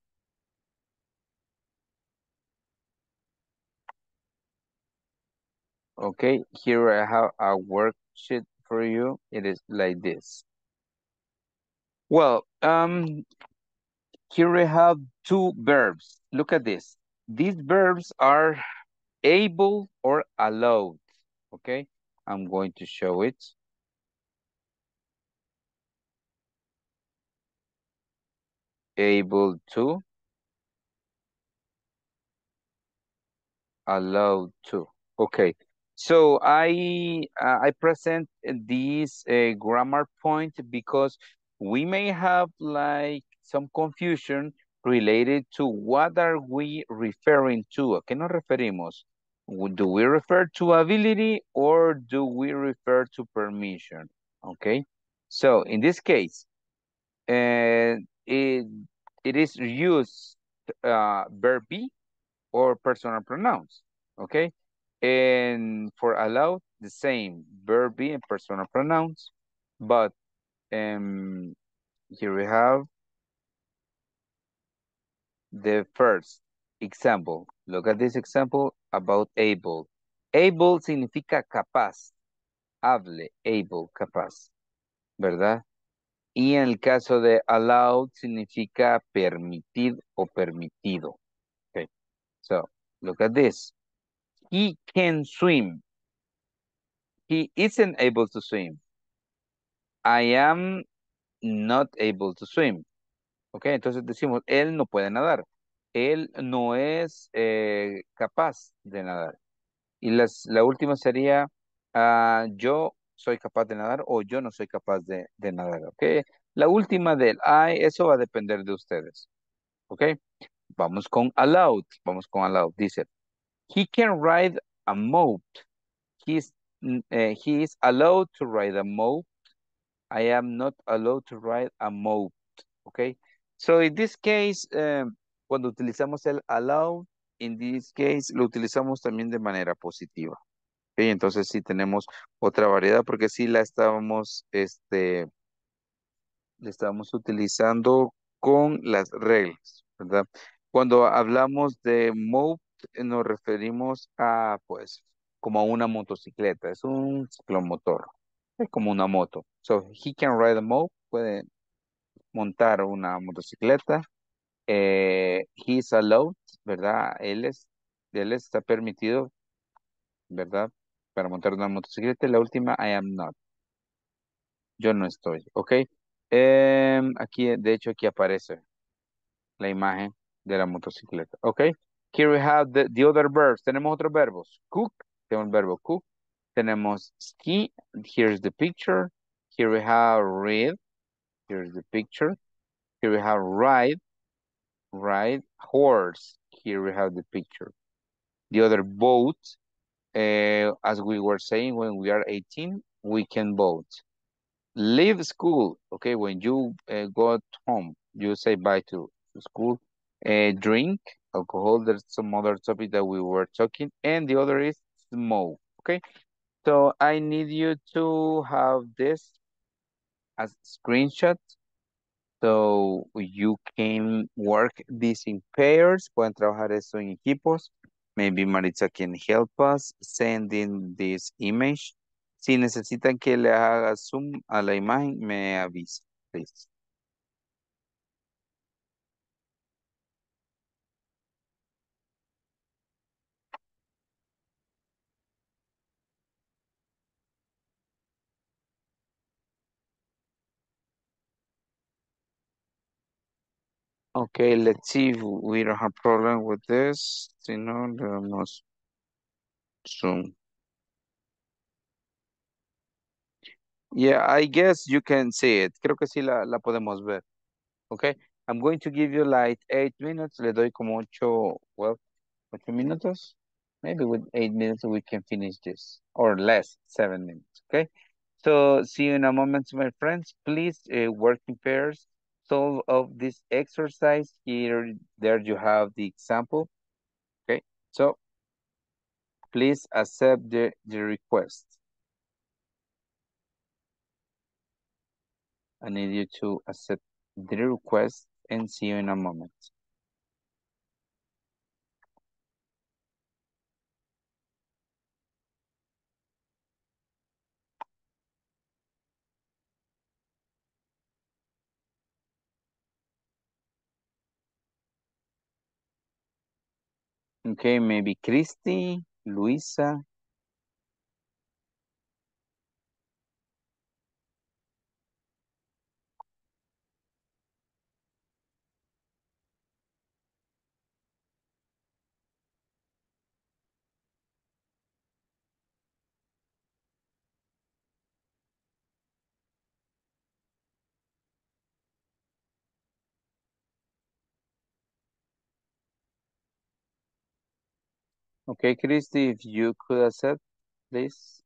Okay, here I have a worksheet for you. It is like this. Well, here we have two verbs. Look at this. These verbs are able or allowed. Okay, I'm going to show it. Able to, allowed to. Okay, so I present these grammar point because we may have like some confusion related to what are we referring to. ¿A qué nos referimos? Do we refer to ability or do we refer to permission? Okay, so in this case, it is used verb be or personal pronouns, okay? And for allow, the same, verb be and personal pronouns. But here we have the first example. Look at this example about able. Able significa capaz. Hable, able, capaz, ¿verdad? Y en el caso de allowed significa permitir o permitido. Okay, so look at this. He can swim. He isn't able to swim. I am not able to swim. Okay, entonces decimos, él no puede nadar. Él no es capaz de nadar. Y la última sería, yo soy capaz de nadar o yo no soy capaz de nadar, ¿ok? La última del I, eso va a depender de ustedes, ¿ok? Vamos con allowed, Dice, he can ride a moped. He is allowed to ride a moped. I am not allowed to ride a moped, ¿ok? So in this case, cuando utilizamos el allow, in this case, lo utilizamos también de manera positiva. ¿Okay? Entonces sí tenemos otra variedad porque sí la estábamos utilizando con las reglas, ¿verdad? Cuando hablamos de moped, nos referimos a, pues, como a una motocicleta. Es un ciclomotor. Es como una moto. So, he can ride a moped. Puede montar una motocicleta. He's allowed, ¿verdad? Él está permitido, ¿verdad? Para montar una motocicleta. La última, I am not. Yo no estoy, ¿ok? Aquí, de hecho, aquí aparece la imagen de la motocicleta, ¿ok? Here we have the other verbs. Tenemos otros verbos. Cook, tenemos el verbo cook. Tenemos ski, here's the picture. Here we have read, here's the picture. Here we have ride, ride, horse. Here we have the picture. The other boat, as we were saying, when we are 18, we can boat. Leave school, okay, when you go home, you say bye to school. Drink, alcohol, there's some other topic that we were talking. And the other is smoke, okay? So I need you to have this as a screenshot so you can work this in pairs. Pueden trabajar eso en equipos. Maybe Maritza can help us sending this image. Si necesitan que le haga zoom a la imagen, me avisa, please. Okay, let's see if we don't have problem with this. You know, there must zoom. Yeah, I guess you can see it. Creo que sí la podemos ver. Okay, I'm going to give you like 8 minutes. Le doy como 8 minutos. Maybe with 8 minutes we can finish this. Or less, 7 minutes, okay? So see you in a moment, my friends. Please work in pairs. Solve of this exercise. Here, there you have the example. Okay, so please accept the request. I need you to accept the request and see you in a moment. Okay, maybe Christy, Luisa. Okay, Christy, if you could accept, please.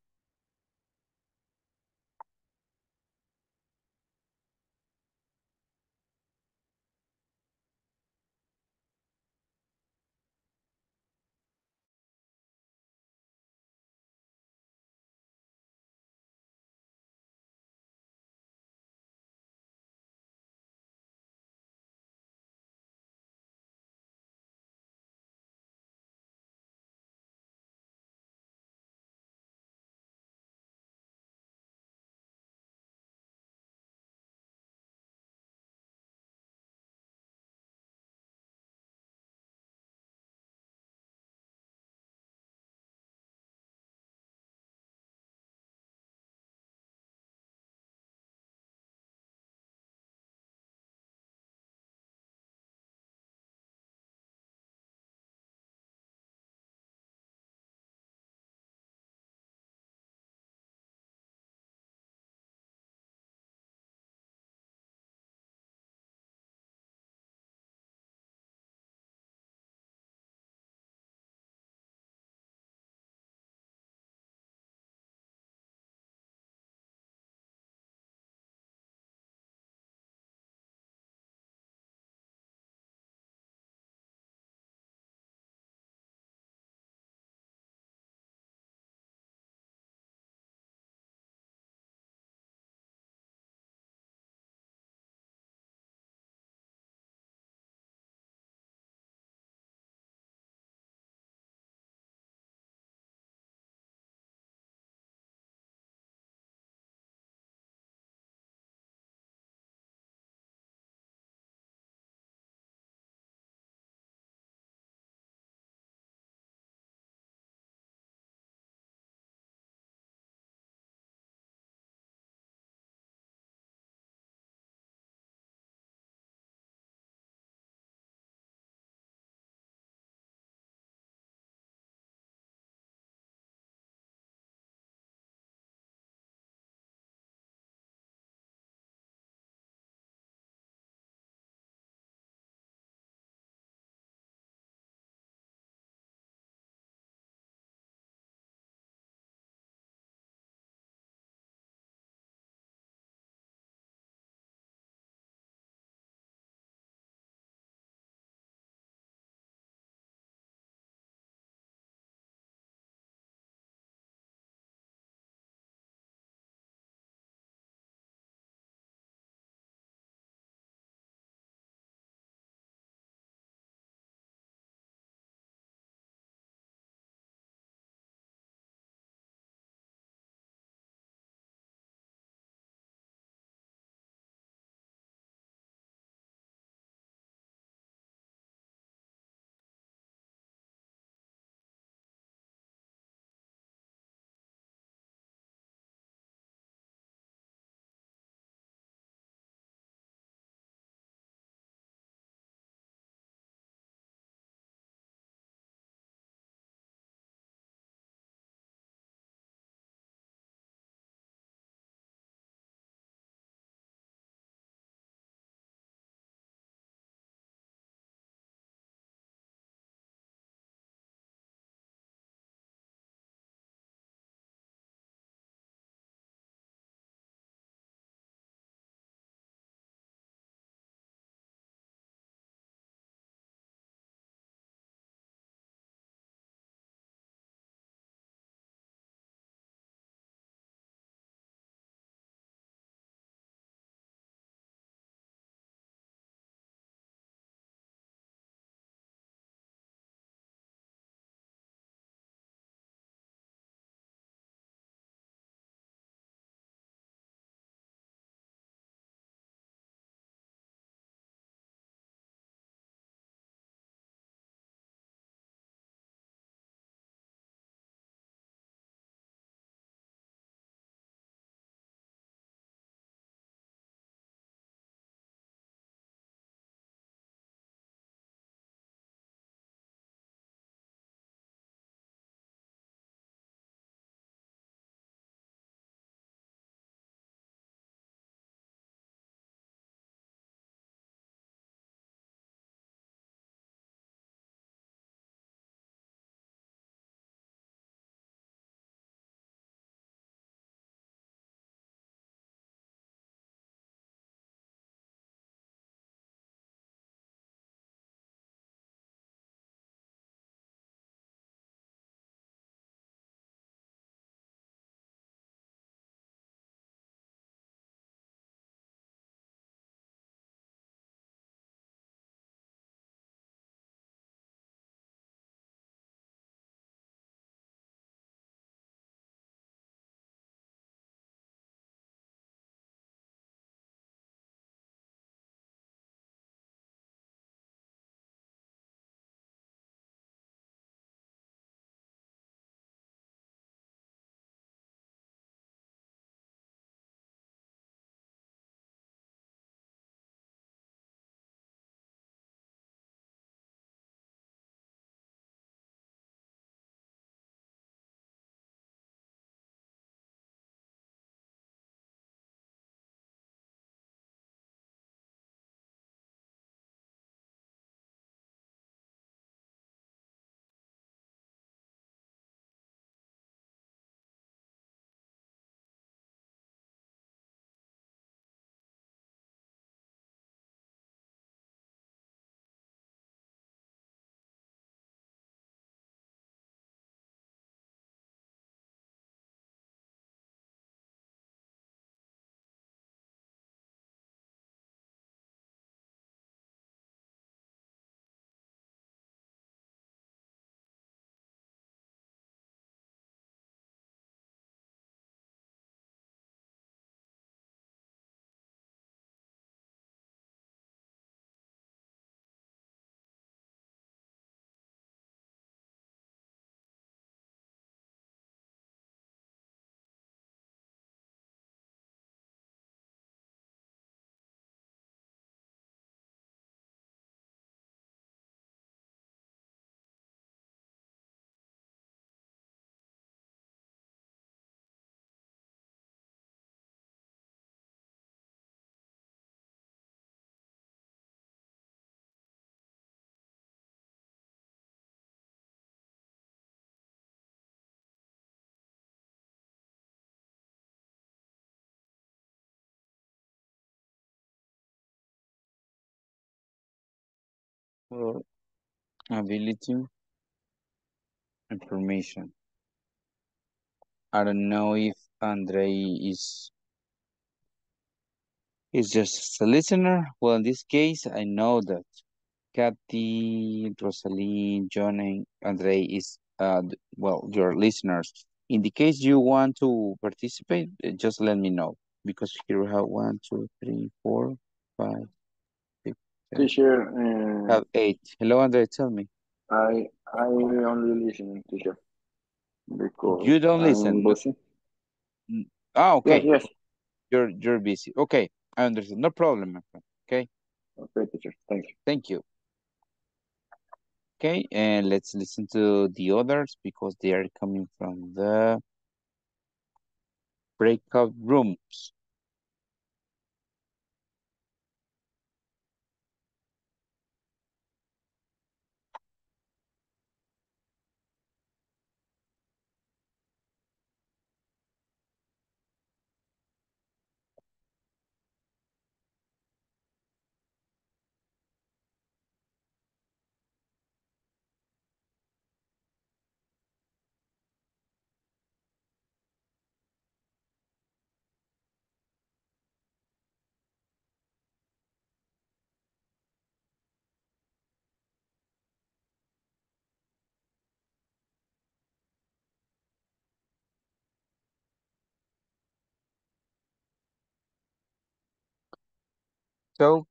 or ability, information. I don't know if Andre is just a listener. Well, in this case, I know that Kathy, Rosaline, John, and Andre is, well, your listeners. In the case you want to participate, just let me know. Because here we have 1, 2, 3, 4, 5, 6. Teacher. Have 8. Hello, Andre, tell me. I only listen, teacher. Because you don't listen? Busy. Ah, okay. Yes, yes. You're busy. Okay, I understand. No problem, my friend. Okay. Okay, teacher. Thank you. Thank you. Okay, and let's listen to the others because they are coming from the breakout rooms. So,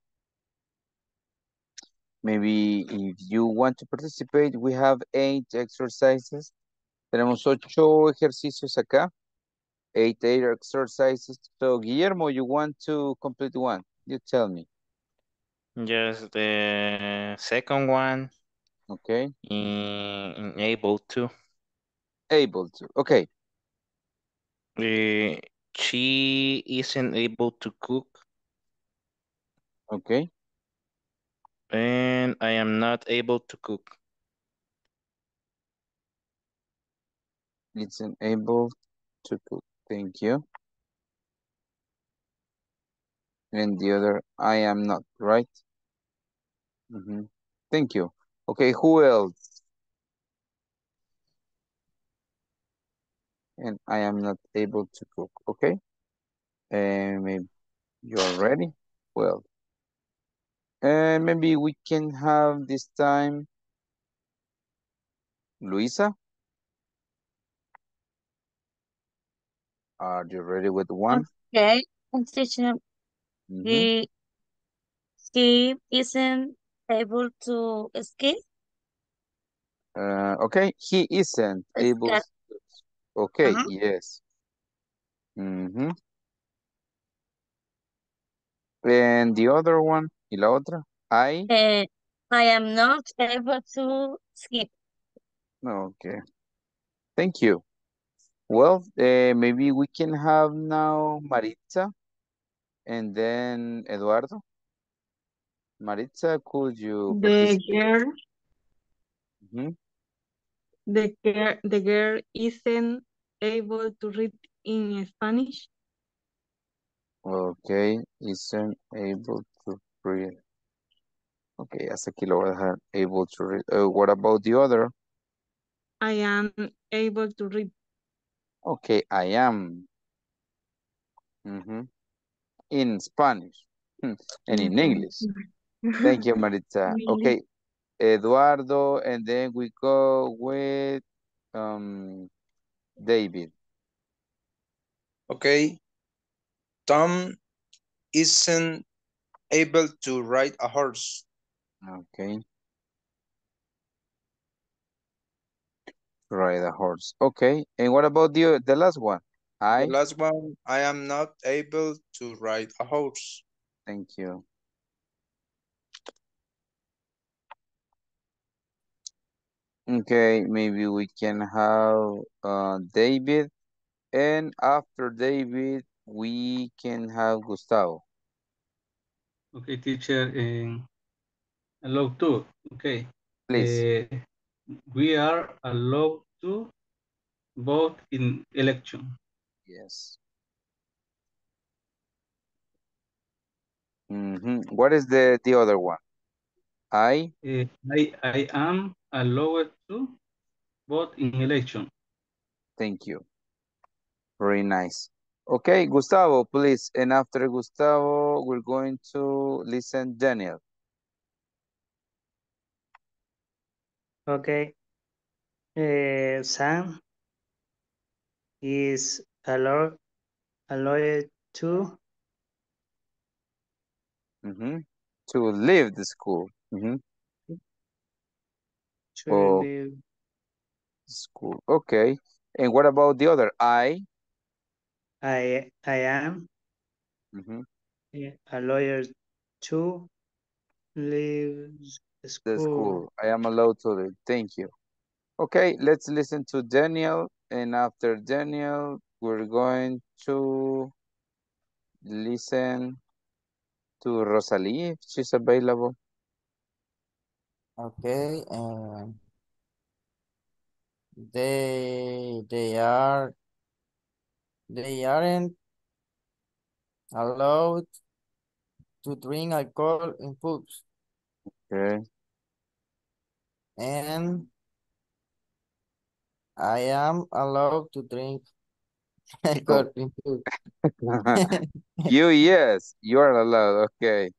maybe if you want to participate, we have 8 exercises. Tenemos 8 ejercicios acá. 8 exercises. So, Guillermo, you want to complete one? You tell me. Just the second one. Okay. In able to. Able to. Okay. She isn't able to cook. Okay. And I am not able to cook. It's unable to cook. Thank you. And the other, I am not, right? Mm-hmm. Thank you. Okay, who else? And I am not able to cook. Okay. And you are ready? Well. And maybe we can have this time Luisa. Are you ready with one? Okay. Mm-hmm. He isn't able to escape. Okay. He isn't able to. Okay. Uh-huh. Yes. Mm-hmm. And the other one. ¿Y la otra? I am not able to skip. Okay. Thank you. Well, maybe we can have now Maritza and then Eduardo. Maritza, could you... The girl... Mm-hmm. The girl isn't able to read in Spanish. Okay, isn't able to... Okay, hasta aquí lo voy a dejar. Able to read. What about the other? I am able to read. Okay, I am. Mm-hmm. In Spanish and in English. Thank you, Maritza. Okay, Eduardo, and then we go with David. Okay, Tom isn't able to ride a horse. Okay. Ride a horse. Okay. And what about the last one? The last one, I am not able to ride a horse. Thank you. Okay, maybe we can have David. And after David, we can have Gustavo. Okay, teacher, allowed to, okay. Please. We are allowed to vote in election. Yes. Mm-hmm. What is the other one? I am allowed to vote in election. Thank you. Very nice. Okay, Gustavo, please. And after Gustavo, we're going to listen to Daniel. Okay. Sam is allowed to to leave the school. School. Okay. And what about the other? I am a lawyer to leave school. The school. I am allowed to leave. Thank you. Okay, let's listen to Daniel. And after Daniel, we're going to listen to Rosalie if she's available. Okay. They aren't allowed to drink alcohol in pubs. Okay. And I am allowed to drink alcohol in pubs. You, yes, you are allowed. Okay.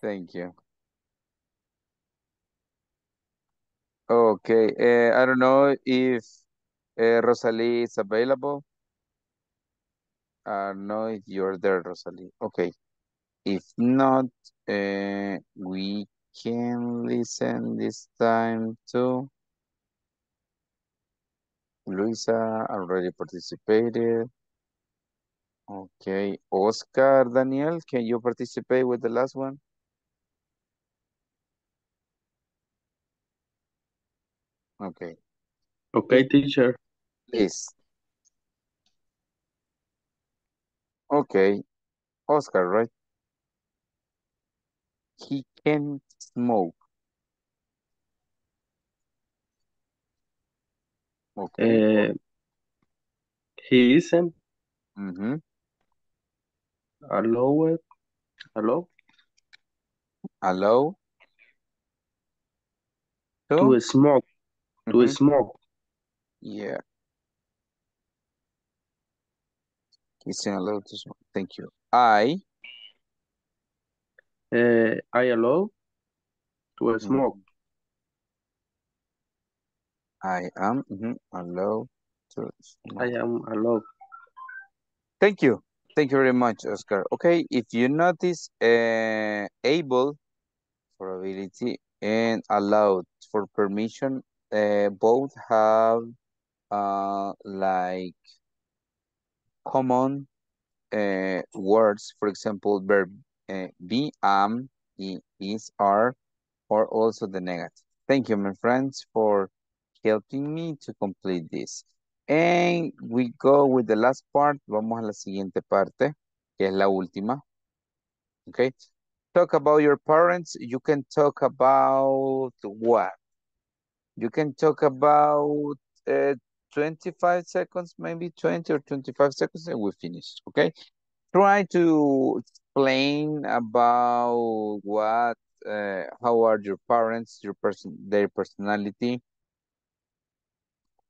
Thank you. Okay, I don't know if Rosalie is available. I don't know if you're there, Rosalie. Okay, if not, we can listen this time to Luisa, already participated. Okay, Oscar, Daniel, can you participate with the last one? Okay. Okay, teacher. Please. Okay. Oscar, right? He can't smoke. Okay. He isn't. Allowed to smoke. To smoke. Yeah. He's allowed to smoke. Thank you. I allow to smoke. I am allowed to smoke. I am allowed. Thank you. Thank you very much, Oscar. Okay, if you notice able for ability and allowed for permission, both have like common words. For example, verb be, am, is, are, or also the negative. Thank you, my friends, for helping me to complete this. And we go with the last part. Vamos a la siguiente parte, que es la última. Okay. Talk about your parents. You can talk about what? You can talk about 25 seconds, maybe 20 or 25 seconds, and we finish, okay? Try to explain about what, how are your parents, your their personality,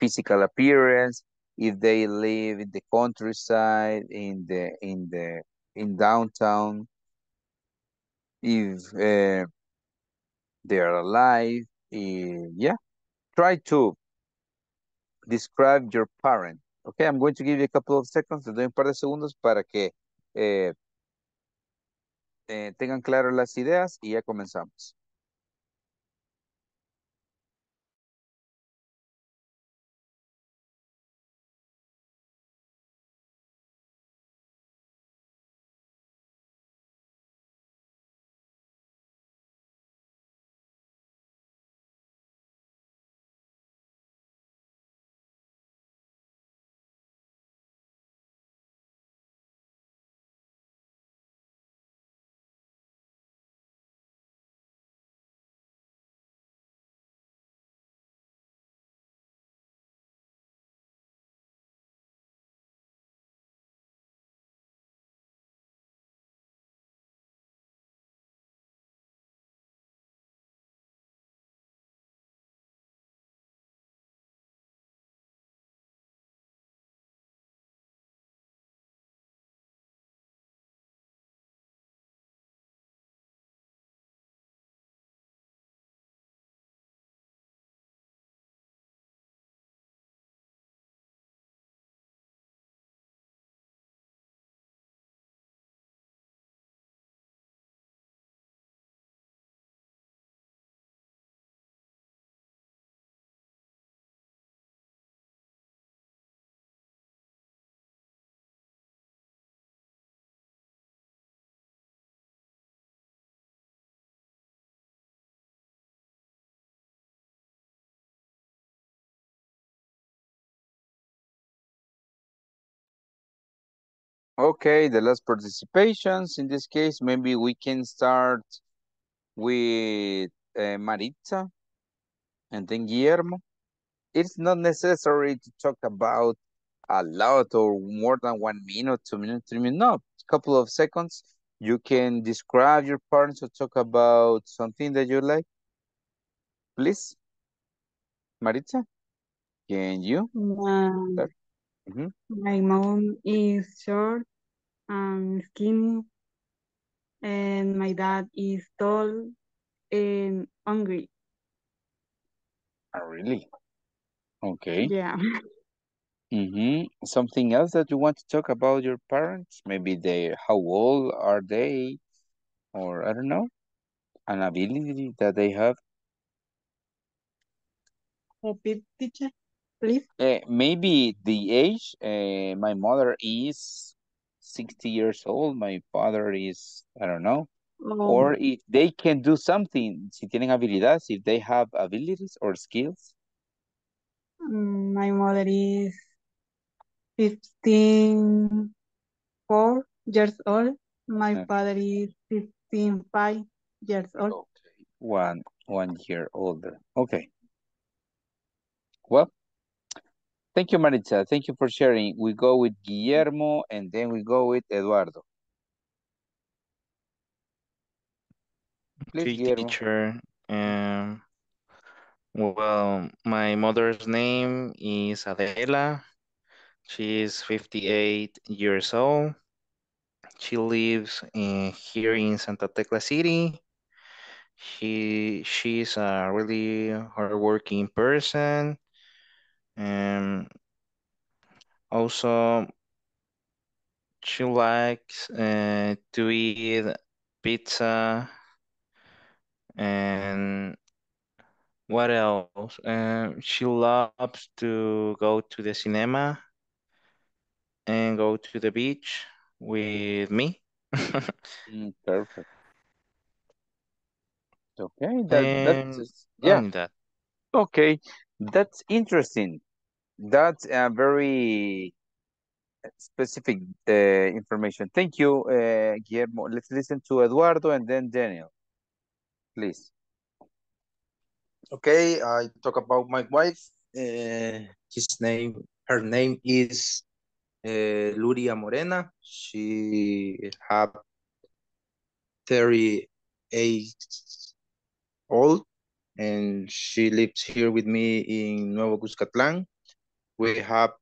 physical appearance, if they live in the countryside, in downtown, if they are alive, yeah. Try to describe your parent. Okay, I'm going to give you a couple of seconds. Les doy un par de segundos para que tengan claras las ideas y ya comenzamos. Okay, the last participations. In this case, maybe we can start with Maritza and then Guillermo. It's not necessary to talk about a lot or more than 1 minute, 2 minutes, 3 minutes, no, a couple of seconds. You can describe your parents or talk about something that you like. Please, Maritza, can you? Start? My mom is short and skinny, and my dad is tall and hungry. Oh, really? Okay. Yeah. Something else that you want to talk about your parents? Maybe they, how old are they? Or I don't know, an ability that they have. Repeat, teacher, please. Maybe the age. My mother is 60 years old. My father is, I don't know. Or if they can do something, si tienen habilidades, if they have abilities or skills. My mother is 15.4 years old. My father is 15.5 years old. Okay. One year older. Okay. Well, thank you, Maritza. Thank you for sharing. We go with Guillermo and then we go with Eduardo. Please, Guillermo. Teacher. Well, my mother's name is Adela. She is 58 years old. She lives here in Santa Tecla City. She's a really hardworking person. Also, she likes to eat pizza. And what else? She loves to go to the cinema and go to the beach with me. Perfect. Okay, that's yeah. That. Okay, that's interesting. That's a very specific information. Thank you, Guillermo. Let's listen to Eduardo and then Daniel, please. Okay, I talk about my wife. Her name is Luria Morena. She have 38 old, and she lives here with me in Nuevo Cuscatlán. We have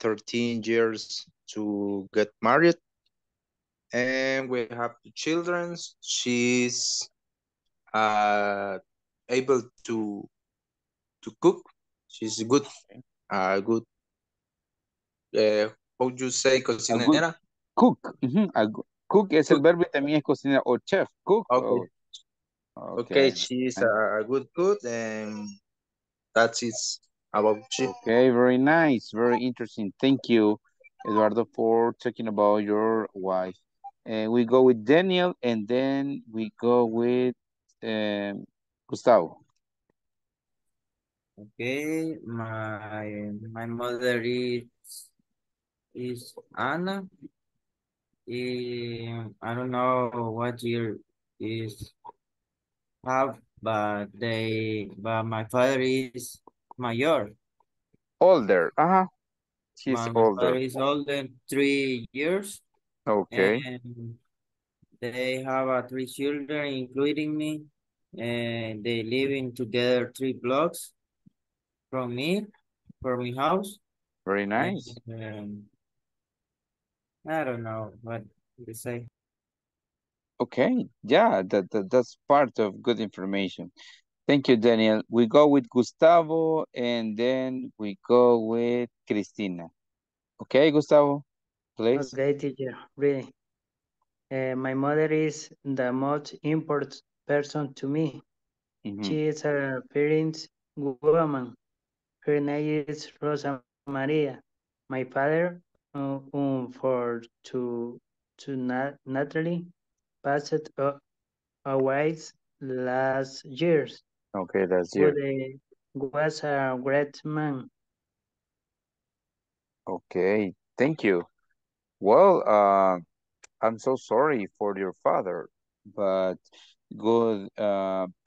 13 years to get married, and we have 2 children. She's able to cook. She's good, how do you say, cocinera? Cook. Cook es el verbo, también es cocinera o chef. Cook. Okay. Okay, she's a good cook, and that's it about she. Okay, very nice, very interesting. Thank you, Eduardo, for talking about your wife. And we go with Daniel, and then we go with Gustavo. Okay, my mother is Anna. I don't know what year is have, but my father is mayor. Older. She's older. My father is older 3 years. Okay. And they have 3 children, including me. And they live in together 3 blocks from my house. Very nice. And, I don't know what to say. Okay, yeah, that's part of good information. Thank you, Daniel. We go with Gustavo and then we go with Cristina. Okay, Gustavo, please. Okay, teacher, reading. My mother is the most important person to me. She is a parent woman. Her name is Rosa Maria. My father, naturally, passed away last year. Okay, last year. He was a great man. Okay, thank you. Well, I'm so sorry for your father, but good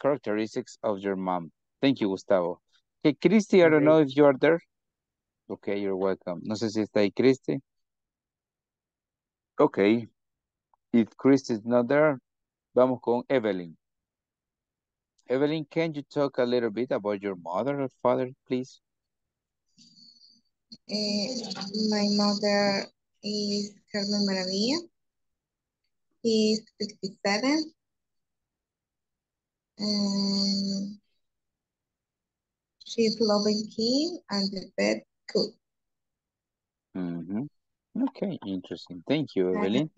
characteristics of your mom. Thank you, Gustavo. Hey, Christy, I don't know Okay. if you are there. Okay, you're welcome. No sé si está ahí, Christy. Okay, if Christy is not there, vamos con Evelyn. Evelyn, can you talk a little bit about your mother or father, please? My mother is Carmen Maravilla. She is 67. And she's loving king and the best cook. Mm-hmm. Okay, interesting. Thank you, Evelyn.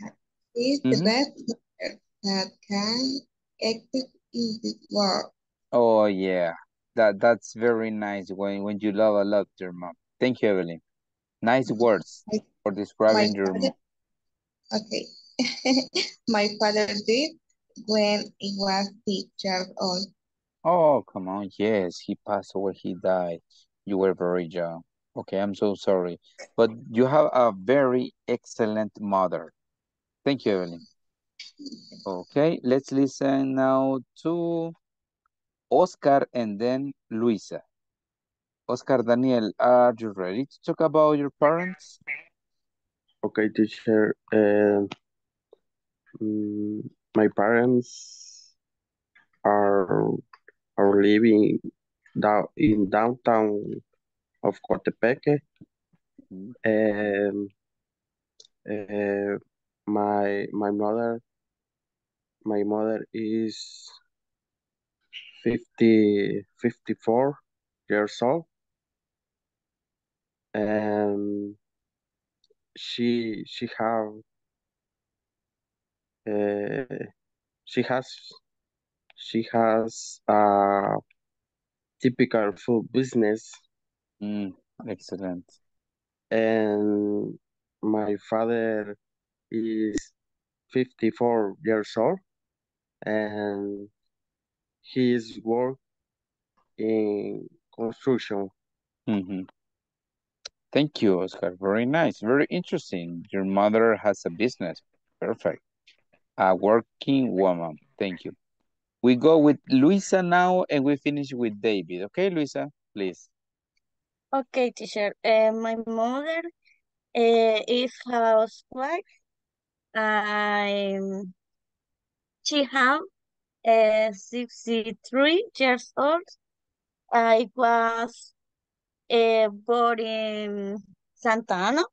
She's the best mother that can exist in this world. Oh yeah, that's very nice when you love a lot your mom. Thank you, Evelyn. Nice words for describing your mom. Okay. My father did when he was 6 years old. Oh, come on. Yes, he passed away. He died. You were very young. Okay, I'm so sorry. But you have a very excellent mother. Thank you, Evelyn. Okay, let's listen now to Oscar and then Luisa. Oscar Daniel, are you ready to talk about your parents? Okay, teacher. My parents are living in downtown of Coatepeque. My mother is 54 years old. And she has a typical food business. Excellent. And my father is 54 years old, and he is working in construction. Mm-hmm. Thank you, Oscar. Very nice. Very interesting. Your mother has a business. Perfect. A working woman. Thank you. We go with Luisa now and we finish with David. Okay, Luisa, please. Okay, teacher. My mother is housewife. She has 63 years old. I was born in Santa Ana,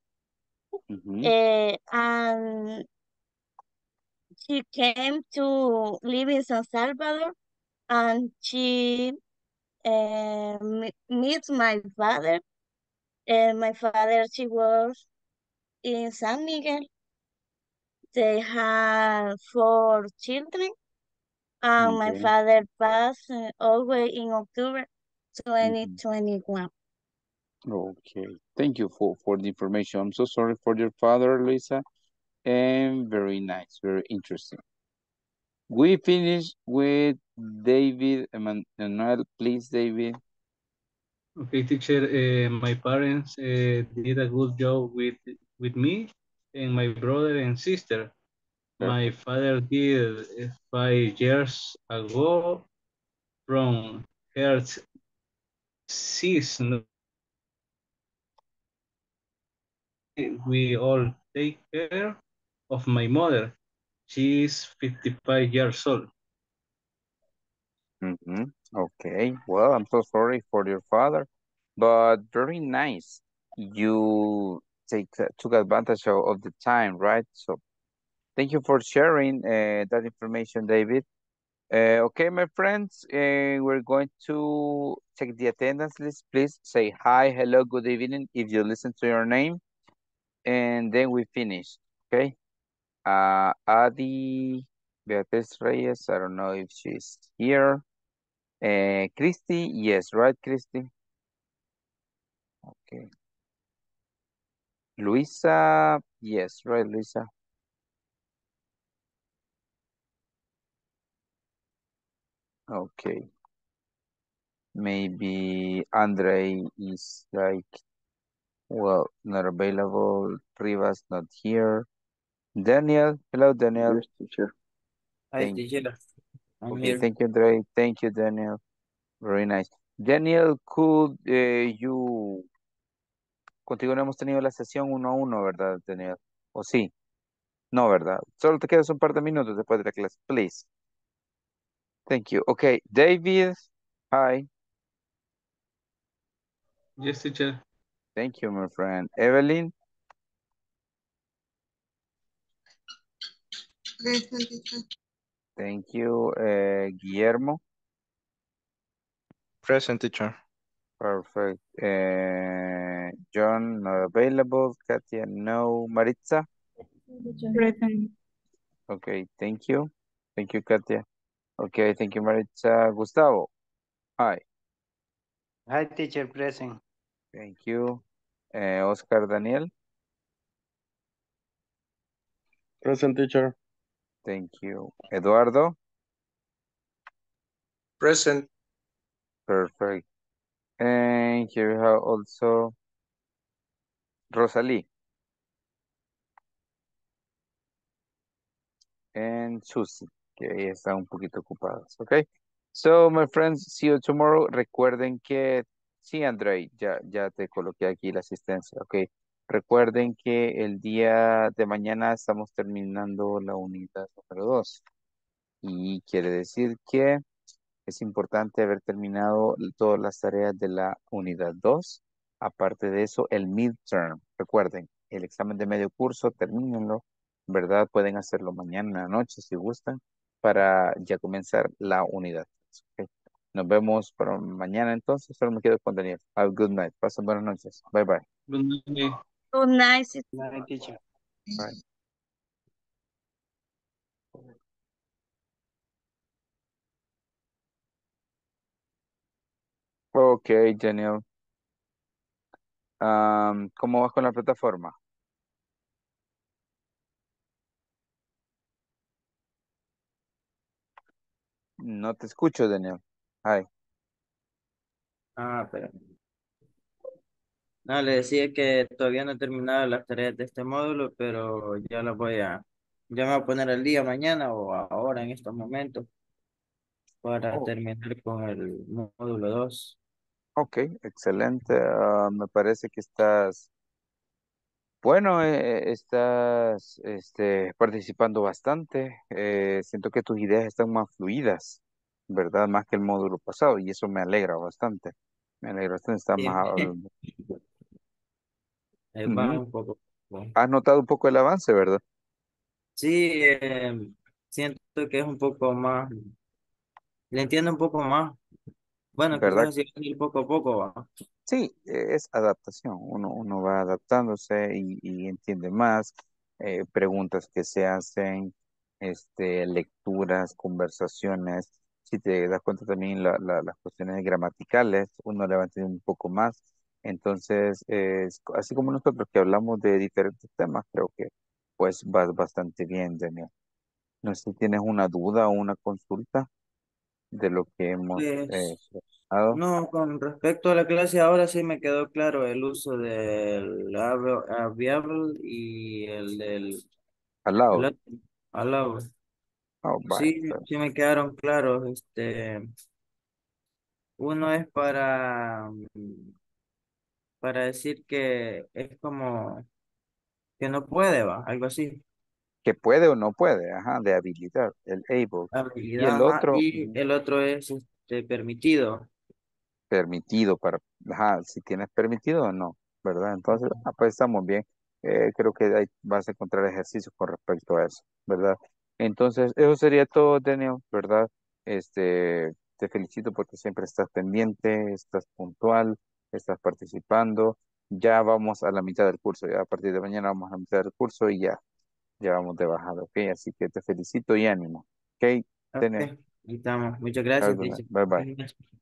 and she came to live in San Salvador, and she meets my father. My father, she was in San Miguel. They had 4 children, and my father passed away in October 2021. Okay, thank you for the information. I'm so sorry for your father, Luisa. And very nice, very interesting. We finish with David Emmanuel. Please, David. Okay, teacher. My parents did a good job with me and my brother and sister. Okay. My father did 5 years ago from her season. We all take care of my mother. She is 55 years old. Okay, well, I'm so sorry for your father, but very nice. You took advantage of the time, right? So thank you for sharing that information, David. Okay, my friends, we're going to check the attendance list. Please say hi, hello, good evening if you listen to your name. And then we finish, okay? Adi Beatriz Reyes, I don't know if she's here. Christy, yes, right, Christy? Okay. Luisa, yes, right, Luisa? Okay. Maybe Andre is like Well, not available. Rivas, not here. Daniel. Hello, Daniel. Yes, teacher. Hi, teacher. I'm here. Thank you, Dre. Thank you, Daniel. Very nice. Daniel, could you... Contigo no hemos tenido la sesión 1-1, ¿verdad, Daniel? ¿O sí? No, ¿verdad? Solo te quedas un par de minutos después de la clase. Please. Thank you. Okay, David. Hi. Yes, teacher. Thank you, my friend. Evelyn. Present, teacher. Thank you. Guillermo. Present, teacher. Perfect. John, not available. Katia, no. Maritza? Present. Okay, thank you. Thank you, Katia. Okay, thank you, Maritza. Gustavo? Hi. Hi, teacher. Present. Thank you. Oscar Daniel? Present, teacher. Thank you. Eduardo? Present. Perfect. And here we have also Rosalie. And Susie, que ella está un poquito ocupadas. Okay. So, my friends, see you tomorrow. Recuerden que, sí, Andrei, ya te coloqué aquí la asistencia. Okay. Recuerden que el día de mañana estamos terminando la unidad número 2. Y quiere decir que es importante haber terminado todas las tareas de la unidad 2. Aparte de eso, el midterm. Recuerden, el examen de medio curso, termínenlo, ¿verdad? Pueden hacerlo mañana en la noche si gustan para ya comenzar la unidad. Okay. Nos vemos para mañana entonces. Solo me quedo con Daniel. Have a good night. Pasen buenas noches. Bye, bye. Good night. Good night. Good night, teacher. Bye. Ok, Daniel. ¿Cómo vas con la plataforma? No te escucho, Daniel. Ay. Pero... No, le decía que todavía no he terminado las tareas de este módulo, pero ya las voy a... Ya me voy a poner al día mañana o ahora en estos momentos para terminar con el módulo 2. Ok, excelente. Me parece que estás, bueno, estás participando bastante. Siento que tus ideas están más fluidas, ¿verdad? Más que el módulo pasado, y eso me alegra bastante. Me alegra bastante, está más... un poco. Has notado un poco el avance, ¿verdad? Sí, siento que es un poco más... Le entiendo un poco más. Bueno, ¿verdad? Que poco a poco va. Sí, es adaptación. Uno va adaptándose y entiende más. Preguntas que se hacen, lecturas, conversaciones. Si te das cuenta también las cuestiones gramaticales, uno le va a entender un poco más. Entonces, así como nosotros que hablamos de diferentes temas, creo que pues vas bastante bien, Daniel. No sé si tienes una duda o una consulta de lo que hemos tratado. No, con respecto a la clase ahora sí me quedó claro el uso del available y el del allow. Sí, sí me quedaron claros. Uno es para decir que es como que no puede, va, algo así. Que puede o no puede, ajá, de habilidad, el able. Habilidad, y el otro, es permitido. Permitido, para, ajá, si tienes permitido o no, ¿verdad? Entonces, pues estamos bien. Creo que ahí vas a encontrar ejercicios con respecto a eso, ¿verdad? Entonces, eso sería todo, Daniel, ¿verdad? Te felicito porque siempre estás pendiente, estás puntual, estás participando. Ya vamos a la mitad del curso, ya a partir de mañana vamos a la mitad del curso y ya. Ya vamos de bajada, ok. Así que te felicito y ánimo, ok. Muchas gracias. Bye bye.